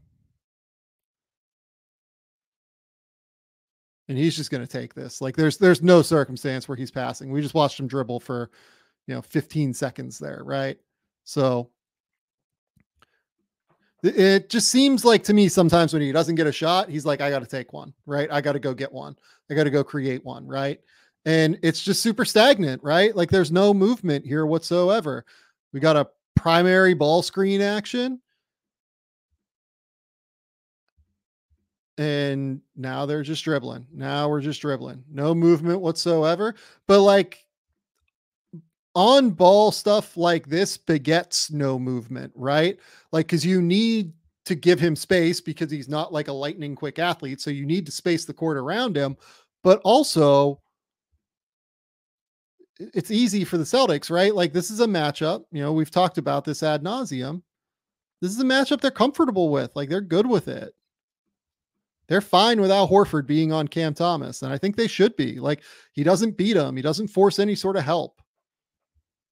And he's just going to take this. Like there's there's no circumstance where he's passing. We just watched him dribble for, you know, fifteen seconds there, right? So it just seems like to me sometimes when he doesn't get a shot, he's like, I got to take one, right? I got to go get one. I got to go create one, right? And it's just super stagnant, right? Like there's no movement here whatsoever. We got a primary ball screen action. And now they're just dribbling. Now we're just dribbling. No movement whatsoever. But like on ball stuff like this begets no movement, right? Like, cause you need to give him space because he's not like a lightning quick athlete. So you need to space the court around him, but also it's easy for the Celtics, right? Like this is a matchup, you know, we've talked about this ad nauseum. This is a matchup they're comfortable with. Like they're good with it. They're fine with Al Horford being on Cam Thomas. And I think they should be. Like, he doesn't beat him. He doesn't force any sort of help.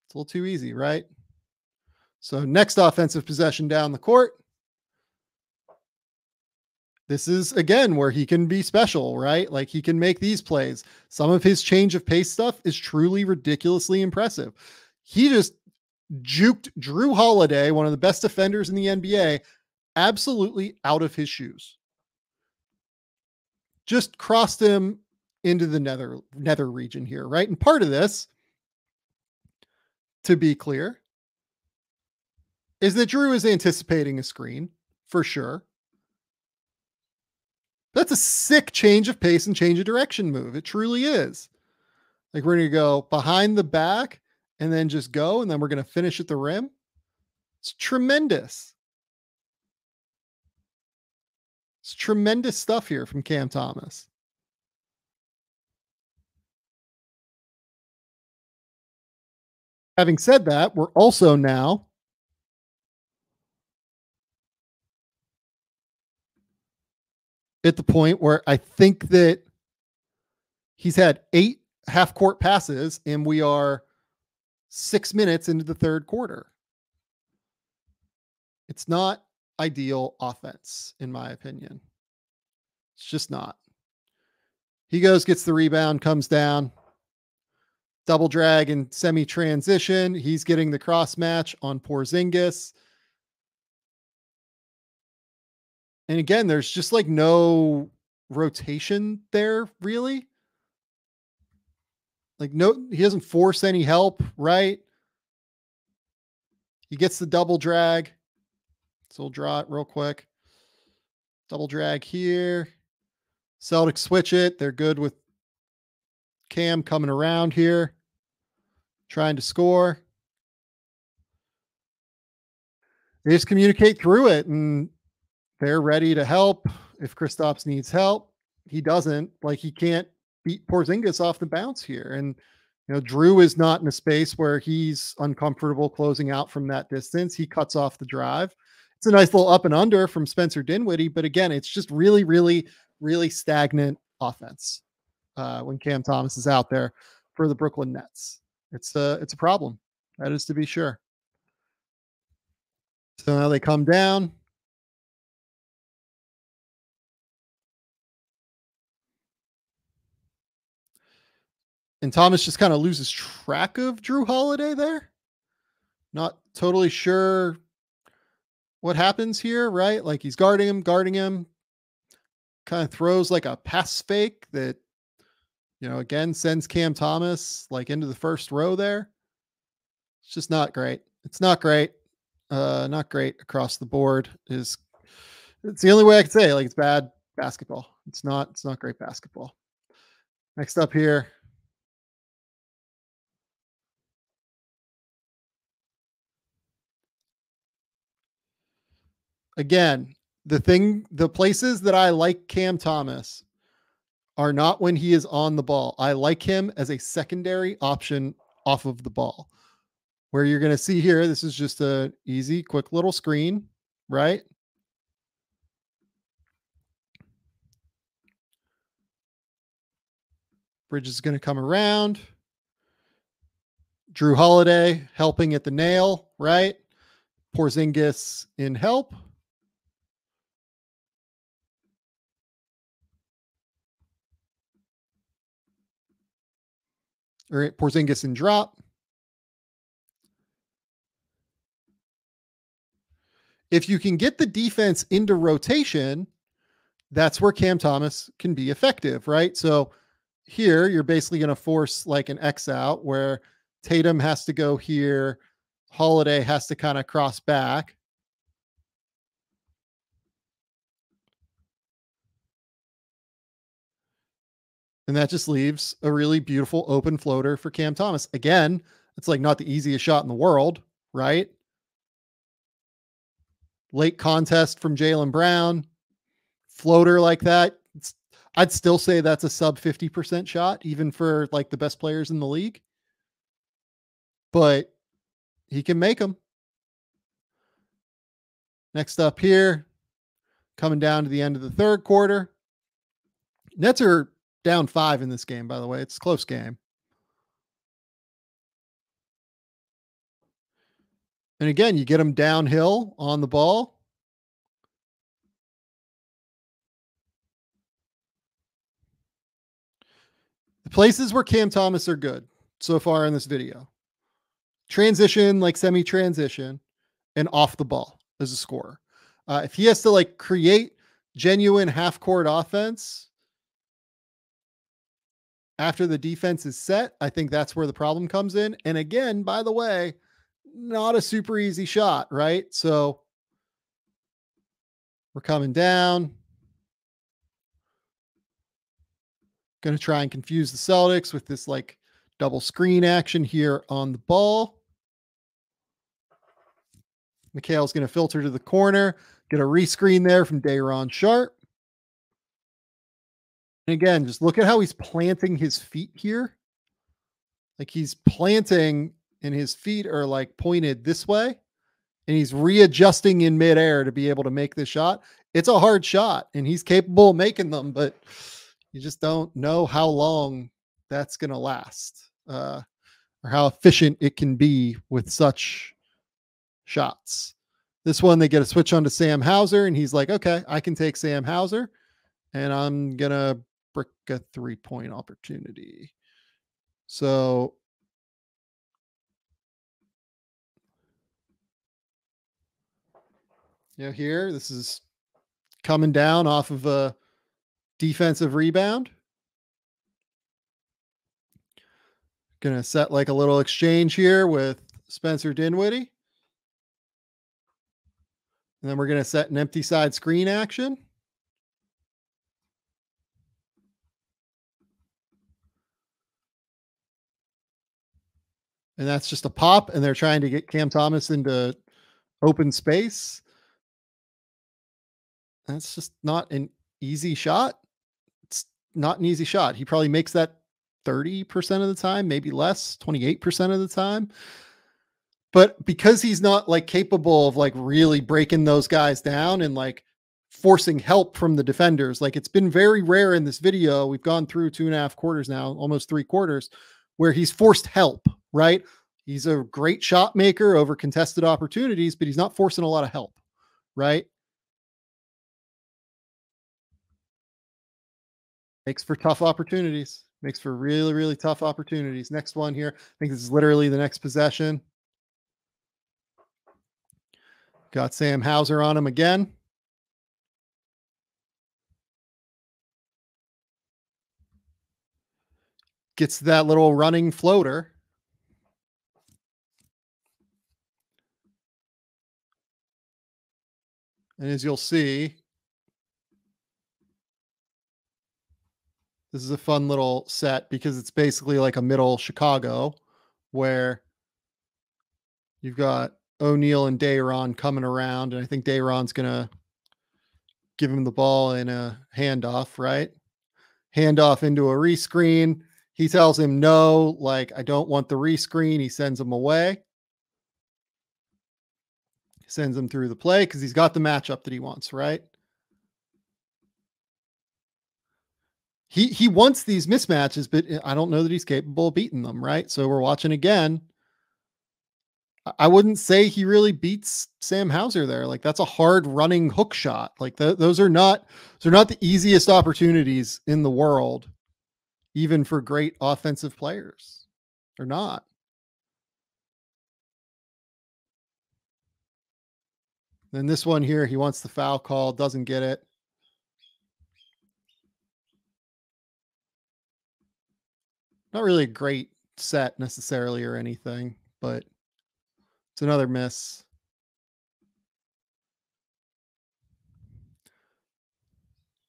It's a little too easy, right? So next offensive possession down the court. This is, again, where he can be special, right? Like, he can make these plays. Some of his change of pace stuff is truly ridiculously impressive. He just juked Jrue Holiday, one of the best defenders in the N B A, absolutely out of his shoes. Just crossed him into the nether nether region here, right? And part of this, to be clear, is that Jrue is anticipating a screen for sure. That's a sick change of pace and change of direction move. It truly is. Like we're going to go behind the back and then just go, and then we're going to finish at the rim. It's tremendous. It's tremendous stuff here from Cam Thomas. Having said that, we're also now at the point where I think that he's had eight half-court passes, and we are six minutes into the third quarter. It's not ideal offense, in my opinion. It's just not. He goes, gets the rebound, comes down, double drag and semi-transition. He's getting the cross match on Porzingis. And again, there's just like no rotation there, really. Like, no, he doesn't force any help, right? He gets the double drag. So we'll draw it real quick. Double drag here. Celtics switch it. They're good with Cam coming around here, trying to score. They just communicate through it, and they're ready to help. If Kristaps needs help, he doesn't. Like, he can't beat Porzingis off the bounce here. And, you know, Jrue is not in a space where he's uncomfortable closing out from that distance. He cuts off the drive. It's a nice little up and under from Spencer Dinwiddie, but again, it's just really, really, really stagnant offense uh, when Cam Thomas is out there for the Brooklyn Nets. It's a, it's a problem. That is to be sure. So now they come down. And Thomas just kind of loses track of Jrue Holiday there. Not totally sure what happens here, right? Like, he's guarding him, guarding him. Kind of throws like a pass fake that, you know, again, sends Cam Thomas like into the first row there. It's just not great. It's not great. Uh, not great across the board is, it's the only way I could say it. Like, it's bad basketball. It's not, it's not great basketball. Next up here. Again, the thing, the places that I like Cam Thomas are not when he is on the ball. I like him as a secondary option off of the ball. Where you're going to see here, this is just a easy, quick little screen, right? Bridges is going to come around. Jrue Holiday helping at the nail, right? Porzingis in help. All right, Porzingis in drop. If you can get the defense into rotation, that's where Cam Thomas can be effective, right? So here you're basically going to force like an X out where Tatum has to go here. Holiday has to kind of cross back. And that just leaves a really beautiful open floater for Cam Thomas. Again, it's like not the easiest shot in the world, right? Late contest from Jaylen Brown. Floater like that. It's, I'd still say that's a sub fifty percent shot, even for like the best players in the league. But he can make them. Next up here, coming down to the end of the third quarter. Nets are down five in this game, by the way. It's a close game. And again, you get them downhill on the ball. The places where Cam Thomas are good so far in this video. Transition, like semi-transition, and off the ball as a scorer. Uh, if he has to like create genuine half-court offense after the defense is set, I think that's where the problem comes in. And again, by the way, not a super easy shot, right? So we're coming down. Going to try and confuse the Celtics with this like double screen action here on the ball. Mikhail's going to filter to the corner, get a rescreen there from Day'Ron Sharpe. And again, just look at how he's planting his feet here. Like, he's planting and his feet are like pointed this way and he's readjusting in midair to be able to make this shot, it's a hard shot and he's capable of making them, but you just don't know how long that's going to last uh, or how efficient it can be with such shots. This one, they get a switch on to Sam Hauser and he's like, okay, I can take Sam Hauser and I'm going to brick a three point opportunity. So you know, here, this is coming down off of a defensive rebound. Going to set like a little exchange here with Spencer Dinwiddie. And then we're going to set an empty side screen action. And that's just a pop. And they're trying to get Cam Thomas into open space. That's just not an easy shot. It's not an easy shot. He probably makes that thirty percent of the time, maybe less, twenty-eight percent of the time. But because he's not like capable of like really breaking those guys down and like forcing help from the defenders, like it's been very rare in this video. We've gone through two and a half quarters now, almost three quarters, where he's forced help, right? He's a great shot maker over contested opportunities, but he's not forcing a lot of help, right? Makes for tough opportunities. Makes for really, really tough opportunities. Next one here. I think this is literally the next possession. Got Sam Hauser on him again. Gets that little running floater. And as you'll see, this is a fun little set because it's basically like a middle Chicago where you've got O'Neale and Day'Ron coming around, and I think Day'Ron's going to give him the ball in a handoff, right? Handoff into a rescreen. He tells him, no, like, I don't want the rescreen. He sends him away. He sends him through the play because he's got the matchup that he wants, right? He, he wants these mismatches, but I don't know that he's capable of beating them, right? So we're watching again. I wouldn't say he really beats Sam Hauser there. Like that's a hard running hook shot. Like th those are not, those are not the easiest opportunities in the world, even for great offensive players. They're not. Then this one here, he wants the foul call, doesn't get it. Not really a great set necessarily or anything, but it's another miss.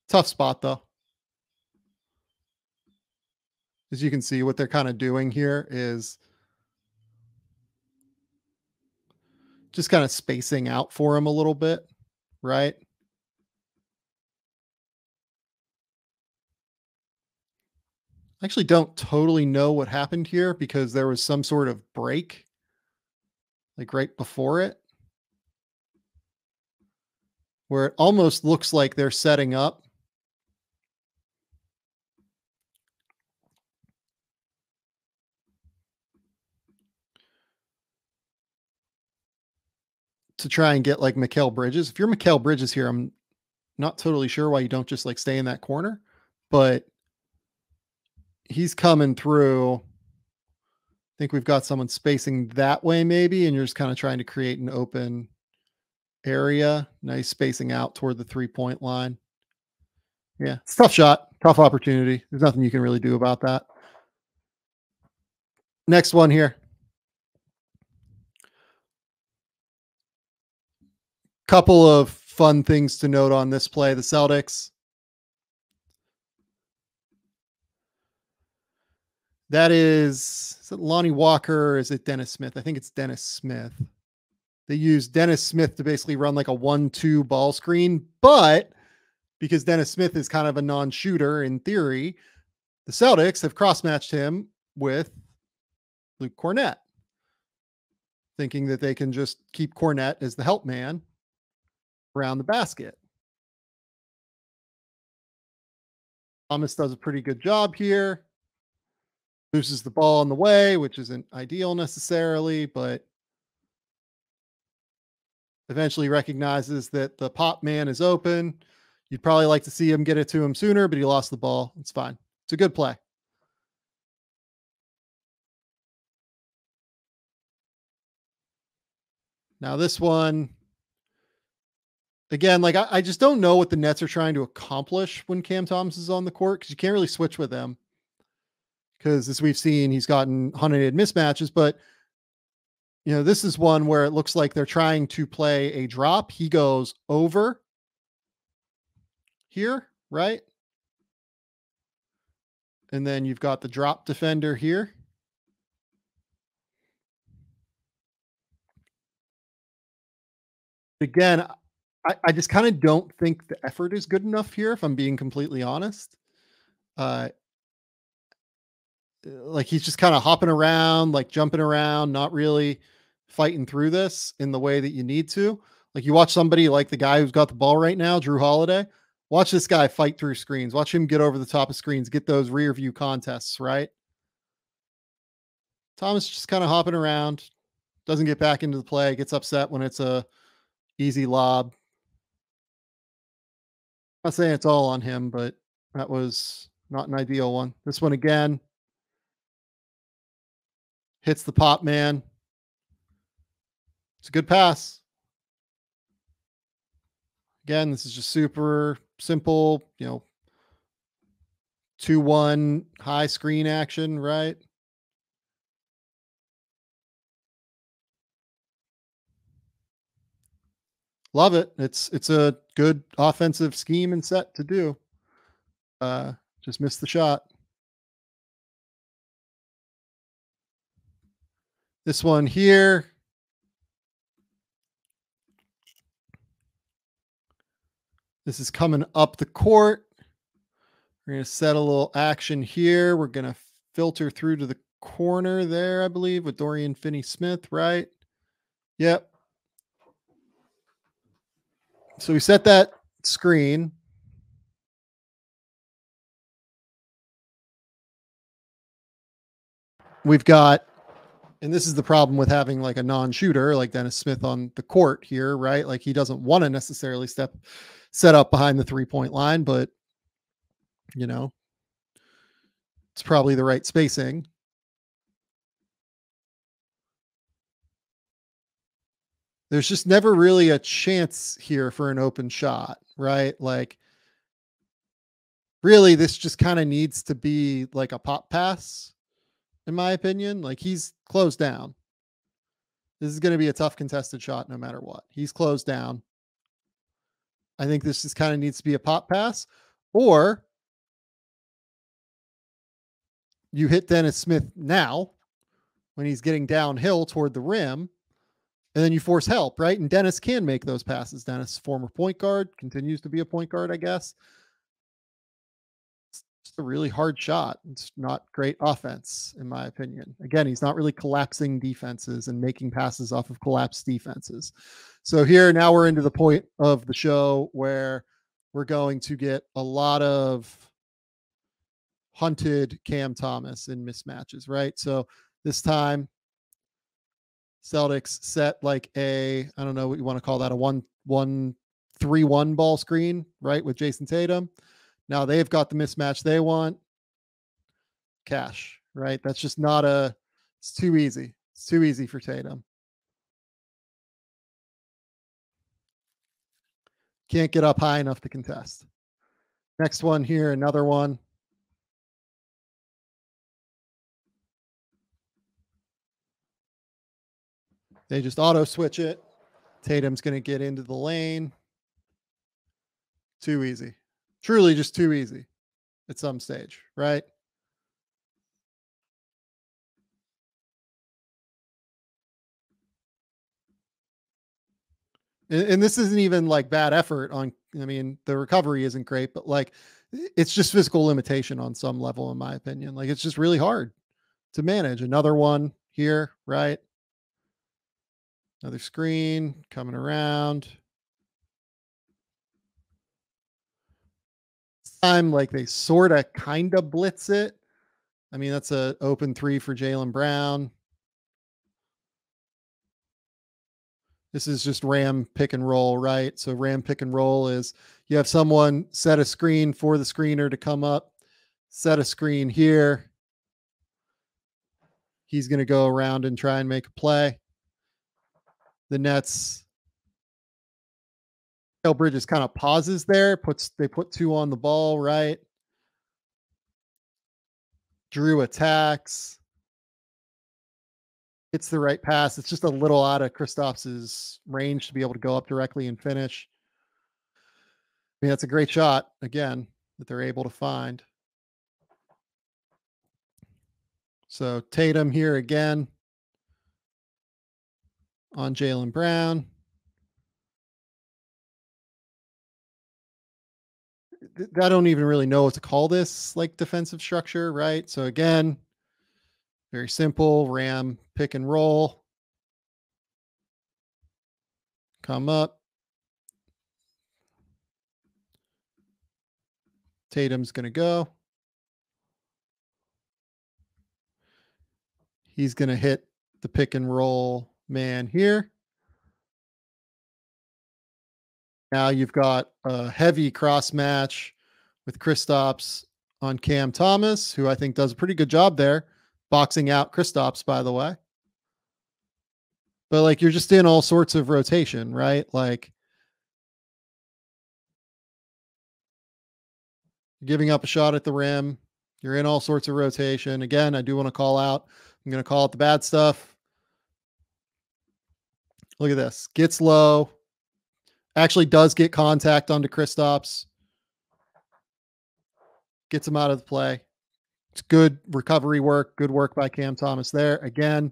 Tough spot, though. As you can see, what they're kind of doing here is just kind of spacing out for him a little bit, right? I actually don't totally know what happened here because there was some sort of break like right before it, where it almost looks like they're setting up. To try and get like Mikal Bridges. If you're Mikal Bridges here, I'm not totally sure why you don't just like stay in that corner, but he's coming through. I think we've got someone spacing that way maybe, and you're just kind of trying to create an open area. Nice spacing out toward the three-point line. Yeah, it's a tough shot, tough opportunity. There's nothing you can really do about that. Next one here. Couple of fun things to note on this play. The Celtics, that is, is it Lonnie Walker or is it Dennis Smith? I think it's Dennis Smith. They use Dennis Smith to basically run like a one two ball screen, but because Dennis Smith is kind of a non-shooter in theory, the Celtics have cross-matched him with Luke Kornet. thinking that they can just keep Kornet as the help man around the basket. Thomas does a pretty good job here. Loses the ball on the way, which isn't ideal necessarily, but eventually recognizes that the pop man is open. You'd probably like to see him get it to him sooner, but he lost the ball. It's fine. It's a good play. Now this one, again, like I, I just don't know what the Nets are trying to accomplish when Cam Thomas is on the court, because you can't really switch with him, because as we've seen, he's gotten hunted mismatches. But you know, this is one where it looks like they're trying to play a drop. He goes over here, right? And then you've got the drop defender here. Again, I, I just kind of don't think the effort is good enough here, if I'm being completely honest. Uh, like he's just kind of hopping around, like jumping around, not really fighting through this in the way that you need to. Like you watch somebody like the guy who's got the ball right now, Jrue Holiday, watch this guy fight through screens, watch him get over the top of screens, get those rear view contests, right? Thomas just kind of hopping around, doesn't get back into the play, gets upset when it's a easy lob. I'm not saying it's all on him, but that was not an ideal one. This one again, hits the pop man. It's a good pass. Again, this is just super simple, you know, two one high screen action, right? Love it. It's it's a good offensive scheme and set to do. Uh, just missed the shot. This one here. This is coming up the court. We're going to set a little action here. We're going to filter through to the corner there, I believe, with Dorian Finney-Smith, right? Yep. So we set that screen. We've got... And this is the problem with having like a non-shooter like Dennis Smith on the court here, right? Like he doesn't want to necessarily step set up behind the three-point line, but you know, it's probably the right spacing. There's just never really a chance here for an open shot, right? Like really this just kind of needs to be like a pop pass. In my opinion, like he's closed down. This is going to be a tough contested shot no matter what. He's closed down. I think this just kind of needs to be a pop pass, or you hit Dennis Smith now when he's getting downhill toward the rim, and then you force help, right? And Dennis can make those passes. Dennis, former point guard, continues to be a point guard, I guess. A really hard shot. It's not great offense, in my opinion. Again, he's not really collapsing defenses and making passes off of collapsed defenses. So here, now we're into the point of the show where we're going to get a lot of hunted Cam Thomas in mismatches, right? So this time, Celtics set like a, I don't know what you want to call that, a one, one, three, one ball screen, right? With Jason Tatum. Now they've got the mismatch they want. Cash, right? That's just not a, it's too easy. It's too easy for Tatum. Can't get up high enough to contest. Next one here, another one. They just auto switch it. Tatum's going to get into the lane. Too easy. Truly just too easy at some stage, right? And, and this isn't even like bad effort on, I mean, the recovery isn't great, but like it's just physical limitation on some level, in my opinion. Like it's just really hard to manage. Another one here, right? Another screen coming around. This time, like they sort of kind of blitz it. I mean, that's an open three for Jaylen Brown. This is just Ram pick and roll, right? So Ram pick and roll is you have someone set a screen for the screener to come up, set a screen here. He's going to go around and try and make a play. The Nets, Mikal Bridges kind of pauses there, puts they put two on the ball, right? Jrue attacks. It's the right pass. It's just a little out of Kristaps' range to be able to go up directly and finish. I mean, that's a great shot, again, that they're able to find. So Tatum here again on Jaylen Brown. I don't even really know what to call this, like, defensive structure, right? So again, very simple. Ram pick and roll. Come up. Tatum's going to go. He's going to hit the pick and roll man here. Now you've got a heavy cross match with Kristaps on Cam Thomas, who I think does a pretty good job there. Boxing out Kristaps, by the way. But, like, you're just in all sorts of rotation, right? Like, you're giving up a shot at the rim. You're in all sorts of rotation. Again, I do want to call out. I'm going to call out the bad stuff. Look at this. Gets low. Actually does get contact onto Kristaps. Gets him out of the play. It's good recovery work, good work by Cam Thomas there. Again,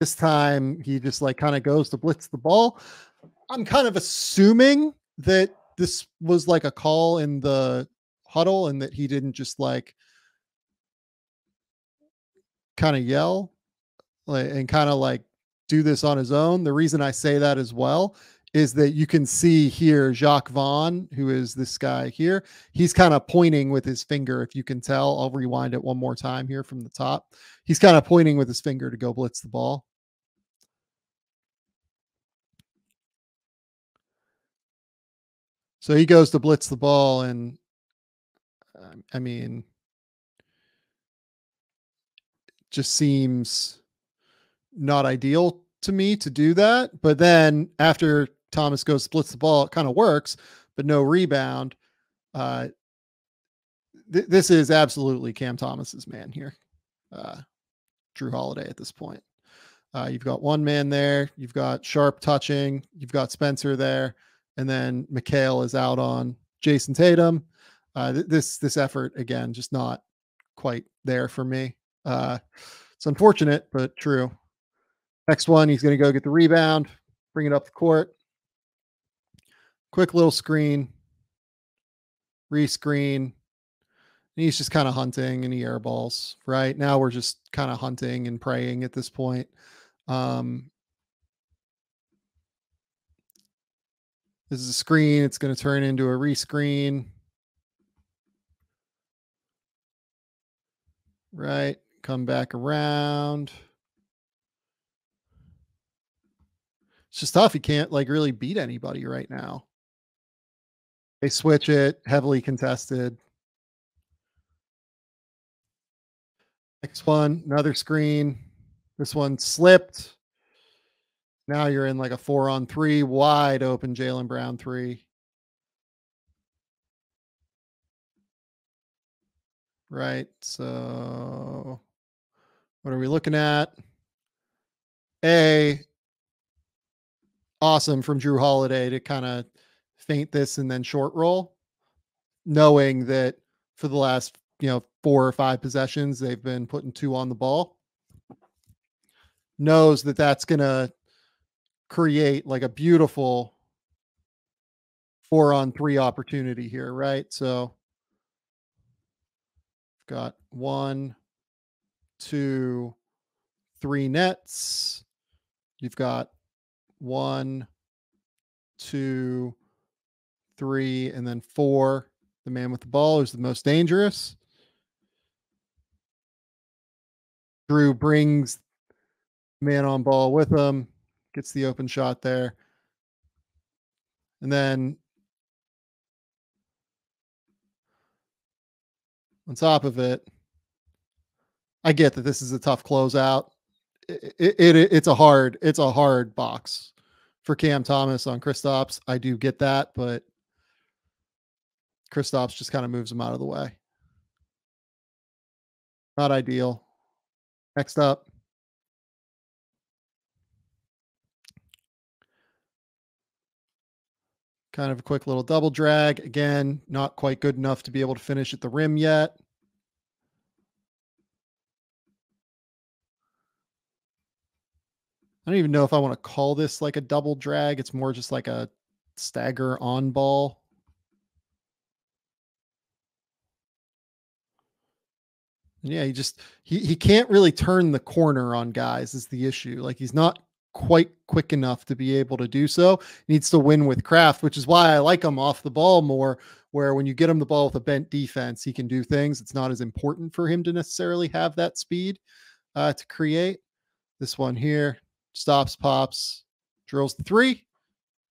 this time he just like kind of goes to blitz the ball. I'm kind of assuming that this was like a call in the huddle and that he didn't just like kind of yell and kind of like do this on his own. The reason I say that as well is that you can see here Jacques Vaughn, who is this guy here. He's kind of pointing with his finger, if you can tell. I'll rewind it one more time here from the top. He's kind of pointing with his finger to go blitz the ball. So he goes to blitz the ball, and I mean, just seems not ideal to me to do that. But then after Thomas goes splits the ball, it kind of works, but no rebound. Uh, th this is absolutely Cam Thomas's man here. Uh, Jrue Holiday at this point. Uh, you've got one man there. You've got Sharpe touching. You've got Spencer there. And then Mikal is out on Jason Tatum. Uh, th this, this effort, again, just not quite there for me. Uh, it's unfortunate, but true. Next one, he's going to go get the rebound, bring it up the court. Quick little screen, re-screen. And he's just kind of hunting, and he airballs, right? Now we're just kind of hunting and praying at this point. Um, this is a screen. It's going to turn into a re-screen. Right, come back around. It's just tough. You can't like really beat anybody right now. They switch it, heavily contested. Next one, another screen. This one slipped. Now you're in like a four on three, wide open Jaylen Brown three. Right. So what are we looking at? A. Awesome from Jrue Holiday to kind of feint this and then short roll, knowing that for the last, you know, four or five possessions, they've been putting two on the ball. Knows that that's going to create like a beautiful four on three opportunity here, right? So got one, two, three Nets. You've got one, two, three, and then four. The man with the ball is the most dangerous. Jrue brings man on ball with him, gets the open shot there. And then on top of it, I get that this is a tough closeout. It, it, it, it's a hard, it's a hard box for Cam Thomas on Kristaps. I do get that, but Kristaps just kind of moves him out of the way. Not ideal. Next up, kind of a quick little double drag. Again, not quite good enough to be able to finish at the rim yet. I don't even know if I want to call this like a double drag. It's more just like a stagger on ball. Yeah, he just he he can't really turn the corner on guys is the issue. Like, he's not quite quick enough to be able to do so. He needs to win with craft, which is why I like him off the ball more, where when you get him the ball with a bent defense, he can do things. It's not as important for him to necessarily have that speed uh, to create. This one here. Stops, pops, drills the three.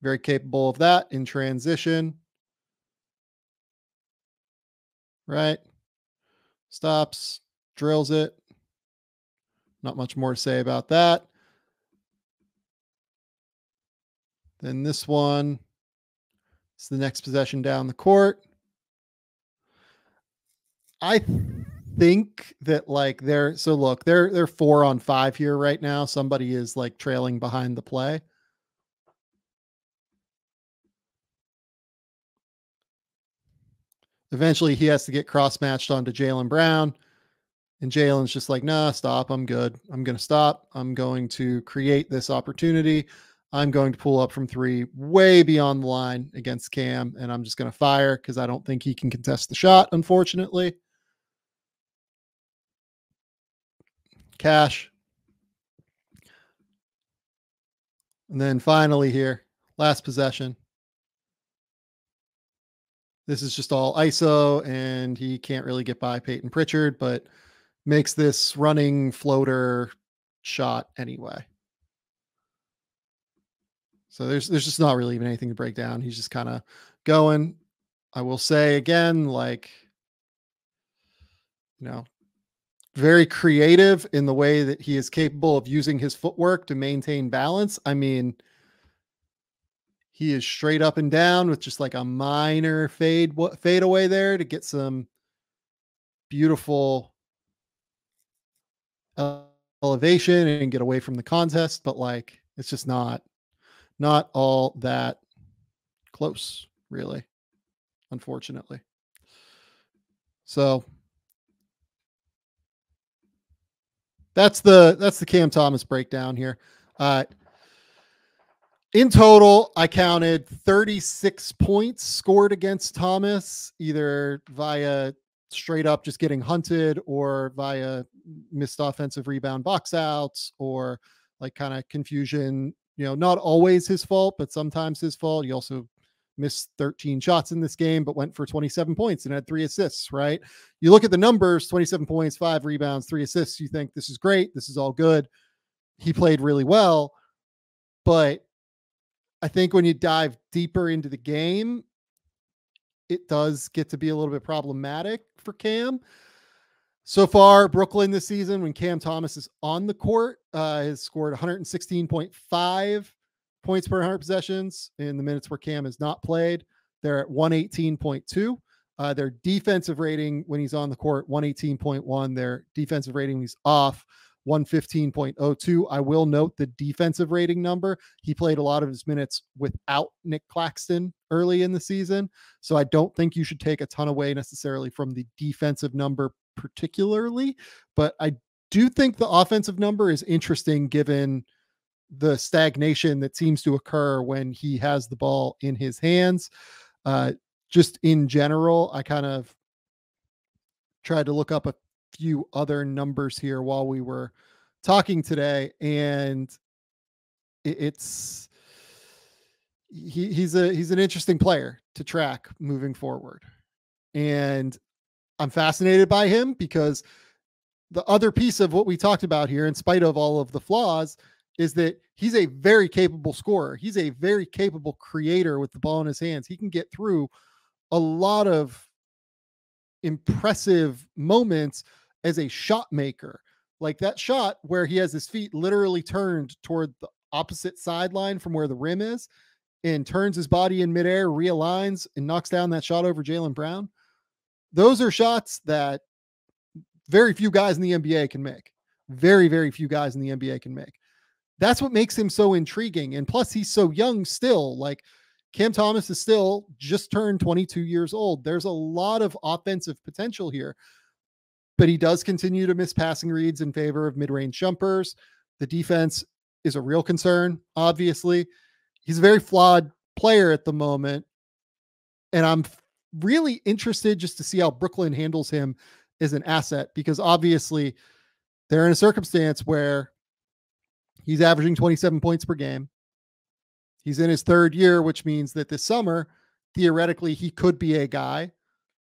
Very capable of that in transition. Right. Stops, drills it. Not much more to say about that. Then this one. It's the next possession down the court. I th- think that like they're so look they're they're four on five here right now. Somebody is like trailing behind the play. Eventually he has to get cross matched onto Jaylen Brown, and Jaylen's just like, nah, stop, I'm good, I'm gonna stop, I'm going to create this opportunity, I'm going to pull up from three way beyond the line against Cam, and I'm just gonna fire because I don't think he can contest the shot, unfortunately. Cash. And then finally here, last possession. This is just all I S O, and he can't really get by Peyton Pritchard, but makes this running floater shot anyway. So there's there's just not really even anything to break down. He's just kind of going. I will say again, like, you know, very creative in the way that he is capable of using his footwork to maintain balance. I mean, he is straight up and down with just like a minor fade fade away there to get some beautiful elevation and get away from the contest. But like, it's just not, not all that close, really, unfortunately. So That's the that's the Cam Thomas breakdown here. Uh, in total, I counted thirty-six points scored against Thomas, either via straight up just getting hunted or via missed offensive rebound box outs or like kind of confusion. You know, not always his fault, but sometimes his fault. He also missed thirteen shots in this game, but went for twenty-seven points and had three assists, right? You look at the numbers, twenty-seven points, five rebounds, three assists. You think this is great. This is all good. He played really well. But I think when you dive deeper into the game, it does get to be a little bit problematic for Cam. So far, Brooklyn this season, when Cam Thomas is on the court, uh, has scored one hundred sixteen point five points per one hundred possessions. In the minutes where Cam has not played, they're at one eighteen point two. Uh, their defensive rating when he's on the court, one eighteen point one. Their defensive rating when he's off, one fifteen point oh two. I will note the defensive rating number. He played a lot of his minutes without Nick Claxton early in the season, so I don't think you should take a ton away necessarily from the defensive number particularly, but I do think the offensive number is interesting given the stagnation that seems to occur when he has the ball in his hands. Uh, just in general, I kind of tried to look up a few other numbers here while we were talking today, and it's he, he's a he's an interesting player to track moving forward. And I'm fascinated by him because the other piece of what we talked about here, in spite of all of the flaws, is that he's a very capable scorer. He's a very capable creator with the ball in his hands. He can get through a lot of impressive moments as a shot maker, like that shot where he has his feet literally turned toward the opposite sideline from where the rim is and turns his body in midair, realigns, and knocks down that shot over Jaylen Brown. Those are shots that very few guys in the N B A can make. Very, very few guys in the N B A can make. That's what makes him so intriguing. And plus, he's so young still. Like, Cam Thomas is still just turned twenty-two years old. There's a lot of offensive potential here, but he does continue to miss passing reads in favor of mid-range jumpers. The defense is a real concern, obviously. He's a very flawed player at the moment, and I'm really interested just to see how Brooklyn handles him as an asset, because obviously they're in a circumstance where he's averaging twenty-seven points per game. He's in his third year, which means that this summer, theoretically, he could be a guy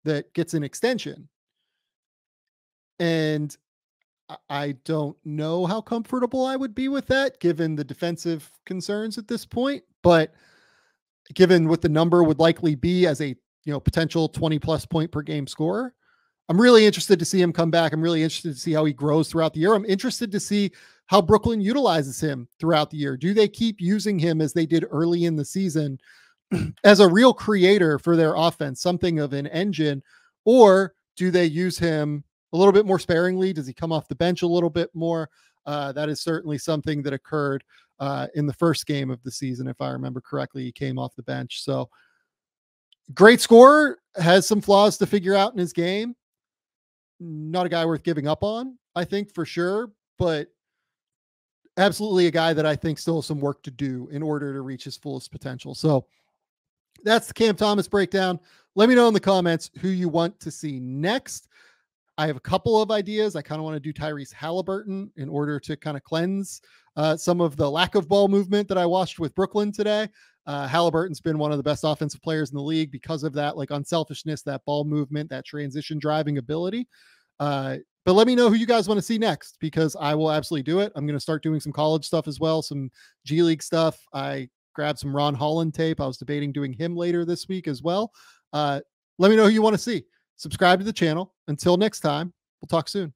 that gets an extension. And I don't know how comfortable I would be with that, given the defensive concerns at this point, but given what the number would likely be as a, you know, potential twenty plus point per game scorer, I'm really interested to see him come back. I'm really interested to see how he grows throughout the year. I'm interested to see how Brooklyn utilizes him throughout the year. Do they keep using him as they did early in the season as a real creator for their offense, something of an engine, or do they use him a little bit more sparingly? Does he come off the bench a little bit more? Uh, that is certainly something that occurred uh, in the first game of the season. If I remember correctly, he came off the bench. So, great scorer, has some flaws to figure out in his game. Not a guy worth giving up on, I think, for sure, but absolutely a guy that I think still has some work to do in order to reach his fullest potential. So that's the Cam Thomas breakdown. Let me know in the comments who you want to see next. I have a couple of ideas. I kind of want to do Tyrese Haliburton in order to kind of cleanse uh, some of the lack of ball movement that I watched with Brooklyn today. Uh, Halliburton's been one of the best offensive players in the league because of that, like, unselfishness, that ball movement, that transition driving ability. Uh, but let me know who you guys want to see next, because I will absolutely do it. I'm going to start doing some college stuff as well, some G League stuff. I grabbed some Ron Holland tape. I was debating doing him later this week as well. Uh, let me know who you want to see. Subscribe to the channel. Until next time, we'll talk soon.